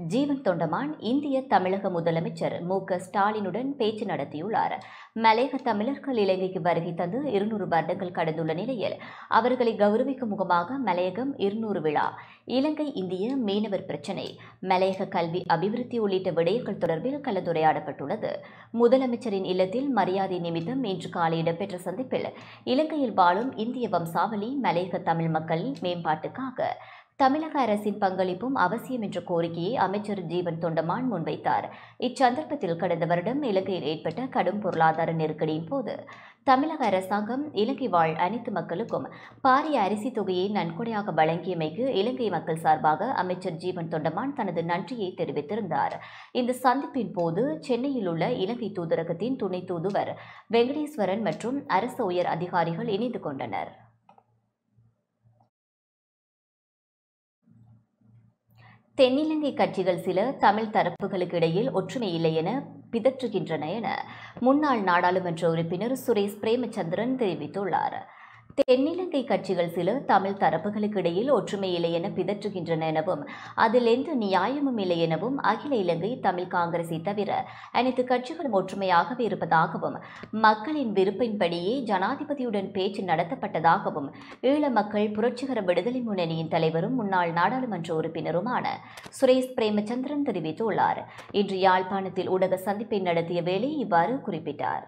Jeevan Tondaman, India Tamilaga Mudalamichar, Muka Stalinudan, Page Nadatiular, Malaka Tamilakal Ilagi Vargitadu, Irnur Badakal Kadadula Nilayel, Avakali Gavurvika Mugamaga, Malayagam, Irnur Villa, Ilanka India, Menaver Prechene, Malaka Kalvi Abivrithi Ulita Vadakal Torabil Kaladureada Patulada, Mudalamicharin Ilatil, Maria the Nimitham, Inchkali, the Petrasandipil, Ilanka Ilbalum, India Vamsavali, Malaka Tamil Makali, Mempataka. தமிழக அரசின் பங்களிப்பும் அவசியம் என்ற கோரிக்கையை அமைச்சர் ஜீவன் தொண்டமான் முன்வைத்தார். இச்சந்தர்ப்பத்தில் கடந்த வருடம் இலங்கையில் ஏற்பட்ட கடும் பொருளாதார நெருக்கடியின் போது தமிழக அரசாங்கம் இலங்கை வாழ் அனைத்து மக்களுக்கும் பாரிய அரிசி தொகையை நன்கொடையாக வழங்கியமைக்கு இலங்கை மக்கள் சார்பாக அமைச்சர் ஜீவன் தொண்டமான் தனது நன்றியை தெரிவித்திருந்தார். இந்த சந்திப்பின் போது சென்னையில் உள்ள இலங்கை தூதரகத்தின் துணை தூதுவர் வெங்கடேஸ்வரன் மற்றும் அரசு உயர் அதிகாரிகள் இணைந்து கொண்டனர். தென்னிலங்கை கட்சிகள் சில தமிழ் தரப்புகளுக்கு இடையில் ஒற்றுமை இல்லை என பிதற்றுகின்றன என முன்னாள் நாடாளுமன்ற உறுப்பினர் சுரேஷ் பிரேமச்சந்திரன் தெரிவித்துள்ளார். தென்னிலங்கை கட்சிகள் சில தமிழ் தரப்புகளுக்கு இடையில் ஒற்றுமை இல்லை என பிதற்றுகின்றன எனவும் அதில் எந்த நியாயமும் இல்லை எனவும் அகில இலங்கை தமிழ் காங்கிரஸை தவிர அனைத்து கட்சிகளும் ஒற்றுமையாகவே இருப்பதாகவும் மக்களின் விருப்பின்படியே ஜனாதிபதியுடன் பேச்சு நடத்தப்பட்டதாகவும் ஈழ மக்கள் புரட்சிகர விடுதலை முன்னணியின் தலைவரும் முன்னாள் நாடாளுமன்ற உறுப்பினருமான சுரேஷ் பிரேமச்சந்திரன் தெரிவித்துள்ளார். இன்று யாழ்ப்பாணத்தில் ஊடக சந்திப்பை நடத்திய வேளை இவ்வாறு குறிப்பிட்டார்.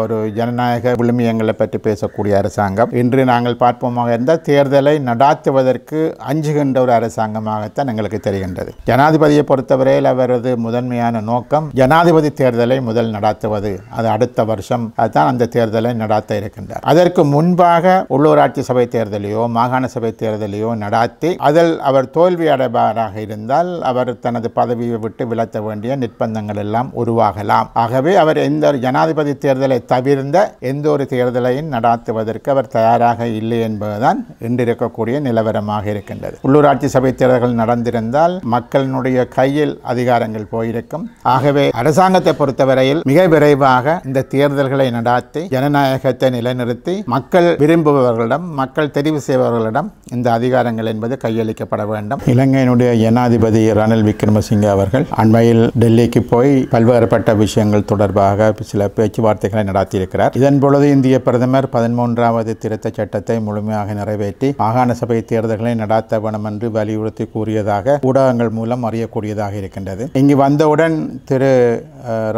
ஒரு ஜனநாயக விழுமியங்களை பற்றி பேசக்கூடிய அரசாங்கம் இன்று நாங்கள் பார்ப்போமாக இருந்தால் தேர்தலை நடாத்துவதற்கு அஞ்சுகின்ற ஒரு அரசாங்கமாகத்தான் எங்களுக்கு தெரிகின்றது. ஜனாதிபதியை பொறுத்தவரையில் அவரது முதன்மையான நோக்கம் ஜனாதிபதி தேர்தலை முதல் நடாத்துவது, அது அடுத்த வருஷம் அதுதான் அந்த தேர்தலை நடாத்த இருக்கின்றார். அதற்கு முன்பாக உள்ளூராட்சி சபை தேர்தலையோ மாகாண சபை தேர்தலையோ நடாத்தி அதில் அவர் தோல்வி அடைபாராக இருந்தால் அவர் தனது பதவியை விட்டு விலத்த வேண்டிய நிர்பந்தங்கள் எல்லாம் உருவாகலாம். ஆகவே அவர் இந்த ஜனாதிபதி தேர்தலை தவிர்ந்த எந்த ஒரு தேர்தலையும் நடாத்துவதற்கு அவர் தயாராக இல்லை என்பதுதான் இன்றிருக்கக்கூடிய நிலவரமாக இருக்கின்றது. உள்ளூராட்சி சபை தேர்தல்கள் நடந்திருந்தால் மக்களினுடைய கையில் அதிகாரங்கள் போயிருக்கும். ஆகவே அரசாங்கத்தை பொறுத்தவரையில் மிக விரைவாக இந்த தேர்தல்களை நடாத்தி ஜனநாயகத்தை நிலைநிறுத்தி மக்கள் விரும்புபவர்களிடம் மக்கள் தெரிவு செய்பவர்களிடம் இந்த அதிகாரங்கள் என்பது கையளிக்கப்பட வேண்டும். இலங்கையினுடைய ஜனாதிபதி ரணில் விக்ரமசிங்கே அவர்கள் அண்மையில் டெல்லிக்கு போய் பல்வேறுபட்ட விஷயங்கள் தொடர்பாக சில பேச்சுவார்த்தைகள் நடத்தியிருக்கிறார். இதன் பொழுது இந்திய பிரதமர் பதிமூன்றாவது திருத்த சட்டத்தை முழுமையாக நிறைவேற்றி மாகாண சபை தேர்தல்களை நடாத்த வேண்டும் என்று வலியுறுத்தி கூறியதாக ஊடகங்கள் மூலம் அறியக்கூடியதாக இருக்கின்றது. இங்கு வந்தவுடன் திரு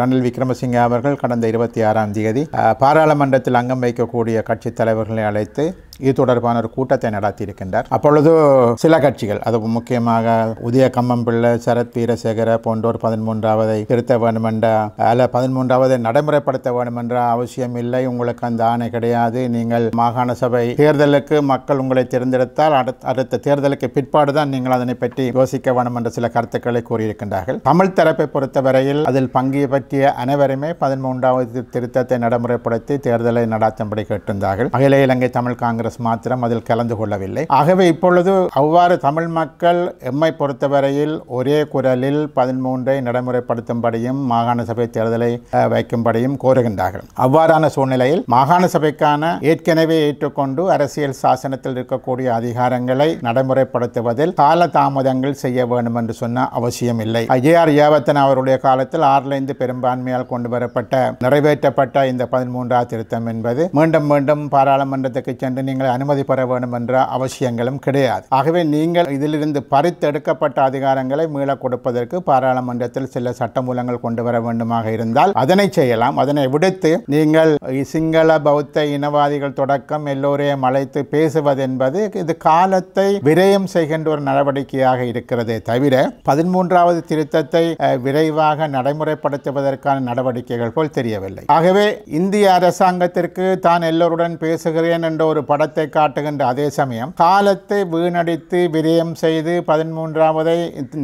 ரணில் விக்ரமசிங்கே அவர்கள் கடந்த இருபத்தி ஆறாம் தேதி பாராளுமன்றத்தில் அங்கம் வைக்கக்கூடிய கட்சித் தலைவர்களை அழைத்து இது தொடர்பான ஒரு கூட்டத்தை நடத்தியிருக்கின்றார். அப்பொழுது சில கட்சிகள் அது முக்கியமாக உதய கம்மம்பிள்ளை சரத் வீரசேகர போன்றோர் பதிமூன்றாவதை திருத்த வேண்டும் என்ற அல்ல பதிமூன்றாவதை நடைமுறைப்படுத்த வேண்டும் என்ற அவசியம் இல்லை, உங்களுக்கு அந்த ஆணை கிடையாது, நீங்கள் மாகாண சபை தேர்தலுக்கு மக்கள் உங்களை தேர்ந்தெடுத்தால் அடுத்த தேர்தலுக்கு பிற்பாடு தான் நீங்கள் அதனை பற்றி யோசிக்க வேண்டும் என்ற சில கருத்துக்களை கூறியிருக்கின்றார்கள். தமிழ் தரப்பை பொறுத்தவரையில் அதில் பங்கு பற்றிய அனைவருமே பதிமூன்றாவது திருத்தத்தை நடைமுறைப்படுத்தி தேர்தலை நடத்தும்படி கேட்டிருந்தார்கள். அகில இலங்கை தமிழ் காங்கிரஸ் மாத்திரம் அதில் கலந்து கொள்ளவில்லை. ஆகவே இப்பொழுது அவ்வாறு தமிழ் மக்கள் எம்மை பொறுத்தவரையில் ஒரே குரலில் பதிமூன்றை நடைமுறைப்படுத்தும்படியும் மாகாண சபை தேர்தலை வைக்கும்படியும் கோருகின்றார்கள். அவ்வாறான சூழ்நிலையில் மாகாண சபைக்கான ஏற்கனவே ஏற்றுக்கொண்டு அரசியல் சாசனத்தில் இருக்கக்கூடிய அதிகாரங்களை நடைமுறைப்படுத்துவதில் கால தாமதங்கள் செய்ய வேண்டும் என்று சொன்ன அவசியம் இல்லை. ஏ ஆர் யாவத்தன் அவருடைய காலத்தில் ஆறிலிருந்து பெரும்பான்மையால் கொண்டு வரப்பட்ட நிறைவேற்றப்பட்ட இந்த பதிமூன்றாவது திருத்தம் என்பது மீண்டும் மீண்டும் பாராளுமன்றத்துக்கு சென்று நீங்கள் அனுமதி பெற வேண்டும் என்ற அவசியங்களும் கிடையாது. ஆகவே நீங்கள் இதிலிருந்து பறித்தெடுக்கப்பட்ட அதிகாரங்களை மீள கொடுப்பதற்கு பாராளுமன்றத்தில் சில சட்டமூலங்கள் கொண்டு வர வேண்டுமாக இருந்தால் அதனை செய்யலாம். அதனை விடுத்து நீங்கள் சிங்கள பௌத்த இனவாதிகள் தொடக்கம் எல்லோரையும் அழைத்து பேசுவது என்பது இது காலத்தை விரயம் செய்கின்ற ஒரு நடவடிக்கையாக இருக்கிறதே தவிர பதிமூன்றாவது திருத்தத்தை விரைவாக நடைமுறைப்படுத்துவதற்கான நடவடிக்கைகள் போல் தெரியவில்லை. ஆகவே இந்திய அரசாங்கத்திற்கு தான் எல்லோருடன் பேசுகிறேன் என்ற ஒரு பட படத்தை காட்டுகின்ற அதே சமயம் காலத்தை வீணடித்து விரயம் செய்து பதிமூன்றாவதை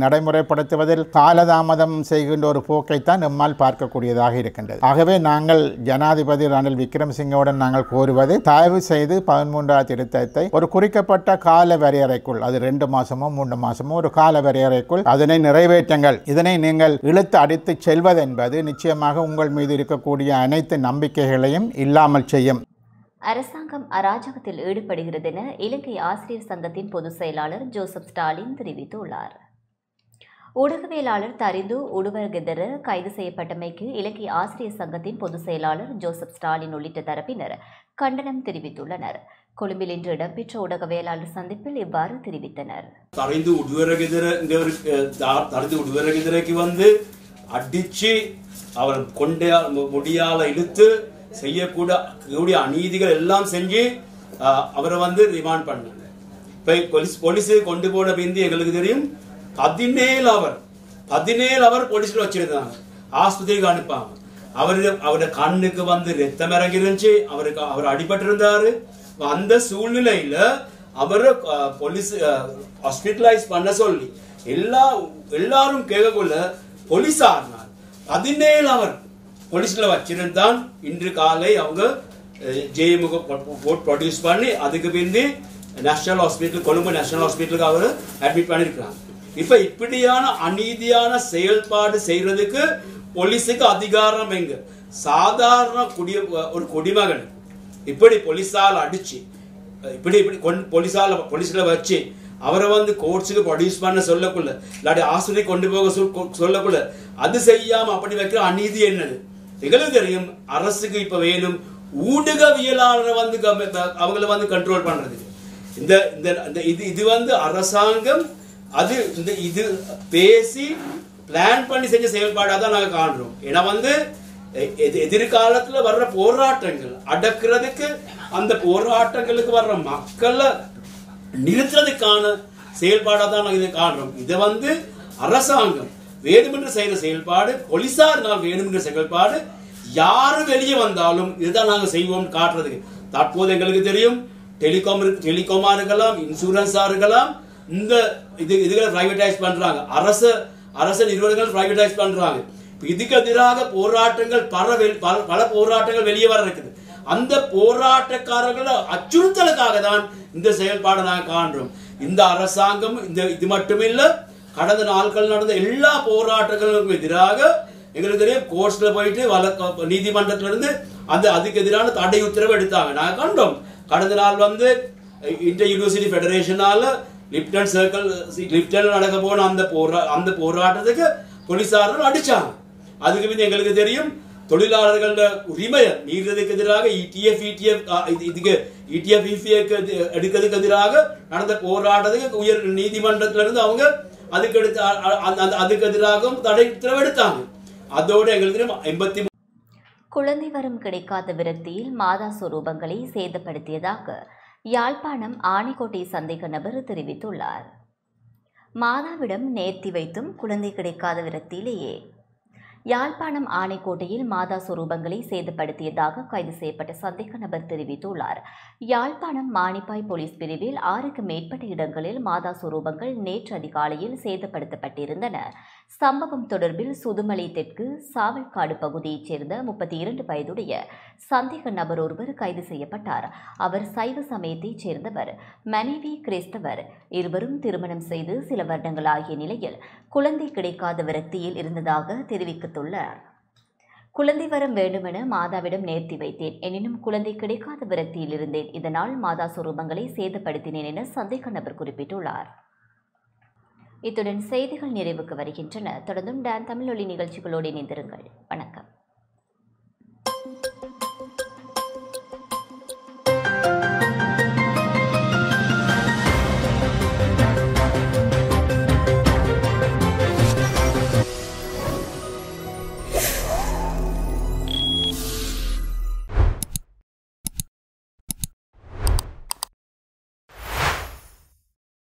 நடைமுறைப்படுத்துவதில் காலதாமதம் செய்கின்ற ஒரு போக்கைத்தான் நம்மால் பார்க்கக்கூடியதாக இருக்கின்றது. ஆகவே நாங்கள் ஜனாதிபதி ரணில் விக்ரமசிங்கவுடன் நாங்கள் கோருவது தயவு செய்து பதிமூன்றாவது திருத்தத்தை ஒரு குறிக்கப்பட்ட கால வரையறைக்குள், அது ரெண்டு மாசமோ மூன்று மாசமோ ஒரு கால வரையறைக்குள் அதனை நிறைவேற்றுங்கள். இதனை நீங்கள் இழுத்து அடித்து செல்வதென்பது நிச்சயமாக உங்கள் மீது இருக்கக்கூடிய அனைத்து நம்பிக்கைகளையும் இல்லாமல் செய்யும். அரசாங்கம் அராஜகத்தில் ஈடுபடுகிறது என இலங்கை ஆசிரியர் சங்கத்தின் பொதுச் செயலாளர் ஜோசப் ஸ்டாலின் தெரிவித்துள்ளார். ஊடகவியலாளர் தரிந்து ஒடுவர் கெதர கைது செய்யப்பட்டமைக்கு இலக்கிய ஆசிரியர் சங்கத்தின் பொதுச் செயலாளர் ஜோசப் ஸ்டாலின் உள்ளிட்ட தரப்பினர் கண்டனம் தெரிவித்துள்ளனர். கொழும்பில் இன்று இடம்பெற்ற ஊடகவியலாளர் சந்திப்பில் இவ்வாறு தெரிவித்தனர். தரிந்து ஒடுவரகெதரக்கு வந்து அடிச்சு அவர் கொண்ட முடியால இழுத்து செய்யக்கூடிய அநீதிகள் எல்லாம் செஞ்சு அவரை வந்து ரிமாண்ட் பண்ணாங்க. போலீஸு கொண்டு போன பிந்தி எங்களுக்கு தெரியும், பதினேழு அவர் பதினேழு அவர் போலீஸில் வச்சிருந்தாங்க. ஆஸ்பத்திரிக்கு அனுப்பாங்க. அவரு அவருடைய கண்ணுக்கு வந்து ரத்தம் இறங்கி இருந்துச்சு. அவருக்கு அவர் அடிபட்டு இருந்தாரு. அந்த சூழ்நிலையில அவரை போலீஸ் ஹாஸ்பிட்டலைஸ் பண்ண சொல்லி எல்லா எல்லாரும் கேட்கக்குள்ள போலீஸார்னால் பதினேழு அவர் போலீஸ்ல வச்சிருந்தான். இன்று காலை அவங்க ஜேமுக ப்ரொடியூஸ் பண்ணி அதுக்கு பிந்தி நேஷனல் ஹாஸ்பிட்டல் கொழும்பு நேஷனல் ஹாஸ்பிட்டலுக்கு அவர் அட்மிட் பண்ணியிருக்கிறாங்க. இப்ப இப்படியான அநீதியான செயல்பாடு செய்யறதுக்கு போலீஸுக்கு அதிகாரம் எங்க? சாதாரண குடிய ஒரு குடிமகன் இப்படி போலீஸால் அடிச்சு இப்படி இப்படி போலீஸால் போலீஸ்ல வச்சு அவரை வந்து கோர்ட்ஸுக்கு ப்ரொடியூஸ் பண்ண சொல்லக்குள்ள இல்லாட்டி ஆஸ்பத்திரி கொண்டு போக சொல்லக்குள்ள அது செய்யாம அப்படி வைக்கிற அநீதி என்னது? எங்களுக்கு தெரியும் அரசுக்கு இப்ப வேணும் ஊடகவியலாளரை வந்து அவங்களை வந்து கண்ட்ரோல் பண்றது. இந்த இந்த இது இது வந்து அரசாங்கம் அது இந்த இது பேசி பிளான் பண்ணி செஞ்ச செயல்பாடாக தான் நாங்கள் காண்றோம். ஏன்னா வந்து எதிர்காலத்துல வர்ற போராட்டங்கள் அடக்கிறதுக்கு அந்த போராட்டங்களுக்கு வர்ற மக்களை நிறுத்துறதுக்கான செயல்பாடாக தான் நாங்கள் இதை காண்றோம். இதை வந்து அரசாங்கம் வேணுமென்று செய்யற செயல்பாடு, போலீஸார்னால் வேணுமென்ற செயல்பாடு, யாரு வெளியே வந்தாலும் இதுதான் நாங்கள் செய்வோம் காட்டுறதுக்கு. தற்போது எங்களுக்கு தெரியும் டெலிகாம் டெலிகாமா இருக்கலாம், இன்சூரன்ஸா இருக்கலாம், இந்த இது இதுகளை பிரைவேட்டைஸ் பண்றாங்க. அரசு அரசு நிறுவனங்கள் பிரைவேட்டைஸ் பண்றாங்க. இதுக்கு எதிராக போராட்டங்கள் பல பல போராட்டங்கள் வெளியே வர இருக்குது. அந்த போராட்டக்காரர்கள அச்சுறுத்தலுக்காக தான் இந்த செயல்பாடை நாங்கள் காண்றோம். இந்த அரசாங்கம் இந்த இது மட்டுமில்ல, கடந்த நாட்கள் நடந்த எல்லா போராட்டங்களுக்கும் எதிராக எங்களுக்கு தெரியும் கோர்ட்ஸ்ல போயிட்டு வழக்கு நீதிமன்றத்துல இருந்து அந்த அதுக்கு எதிரான தடை உத்தரவு எடுத்தாங்க. நாங்கள் கண்டோம். கடந்த நாள் வந்து இந்திய யூனிவர்சிட்டி ஃபெடரேஷனால லிப்டன் சர்க்கிள் லிப்டன் நடக்க போன அந்த போரா அந்த போராட்டத்துக்கு போலீஸார்கள் அடிச்சாங்க. அதுக்கு பின் எங்களுக்கு தெரியும் தொழிலாளர்களோட உரிமையை மீறதுக்கு எதிராக இடிஎஃப் இடிஎஃப் இதுக்கு இடிஎஃப் இபிஏக்கு எடுக்கிறதுக்கு எதிராக நடந்த போராட்டத்துக்கு உயர் நீதிமன்றத்திலிருந்து அவங்க அதுக்கு எடுத்து அதுக்கு எதிராக தடை உத்தரவு எடுத்தாங்க. அதோடு எங்களுக்கு தெரியும் எண்பத்தி குழந்தை வரம் கிடைக்காத விரக்தியில் மாதா சொரூபங்களை சேதப்படுத்தியதாக யாழ்ப்பாணம் ஆணைக்கோட்டை சந்திக்க நபர் தெரிவித்துள்ளார். மாதாவிடம் நேர்த்தி வைத்தும் குழந்தை கிடைக்காத விரக்தியிலேயே யாழ்ப்பாணம் ஆணைக்கோட்டையில் மாதா சொரூபங்களை சேதப்படுத்தியதாக கைது செய்யப்பட்ட சந்தேக நபர் தெரிவித்துள்ளார். யாழ்ப்பாணம் மானிப்பாய் போலீஸ் பிரிவில் ஆறுக்கு மேற்பட்ட இடங்களில் மாதா சொரூபங்கள் நேற்று அதிகாலையில் சேதப்படுத்தப்பட்டிருந்தன. சம்பவம் தொடர்பில் சுதுமலை தெற்கு சாவல்காடு பகுதியைச் சேர்ந்த முப்பத்தி இரண்டு வயதுடைய சந்தேக நபர் ஒருவர் கைது செய்யப்பட்டார். அவர் சைவ சமயத்தைச் சேர்ந்தவர், மனைவி கிறிஸ்தவர். இருவரும் திருமணம் செய்து சில வருடங்களாகிய நிலையில் குழந்தை கிடைக்காத விரக்தியில் இருந்ததாக தெரிவிக்க உள்ளார். குழந்தை வரம் வேண்டுமென மாதாவிடம் நேர்த்தி வைத்தேன், எனினும் குழந்தை கிடைக்காத விரக்தியில் இருந்தேன், இதனால் மாதா சொரூபங்களை சேதப்படுத்தினேன் என சந்தேக நபர் குறிப்பிட்டுள்ளார். இத்துடன் செய்திகள் நிறைவுக்கு வருகின்றன. தொடர்ந்தும் டான் தமிழொலி நிகழ்ச்சிகளோடு இணைந்திருங்கள். வணக்கம்.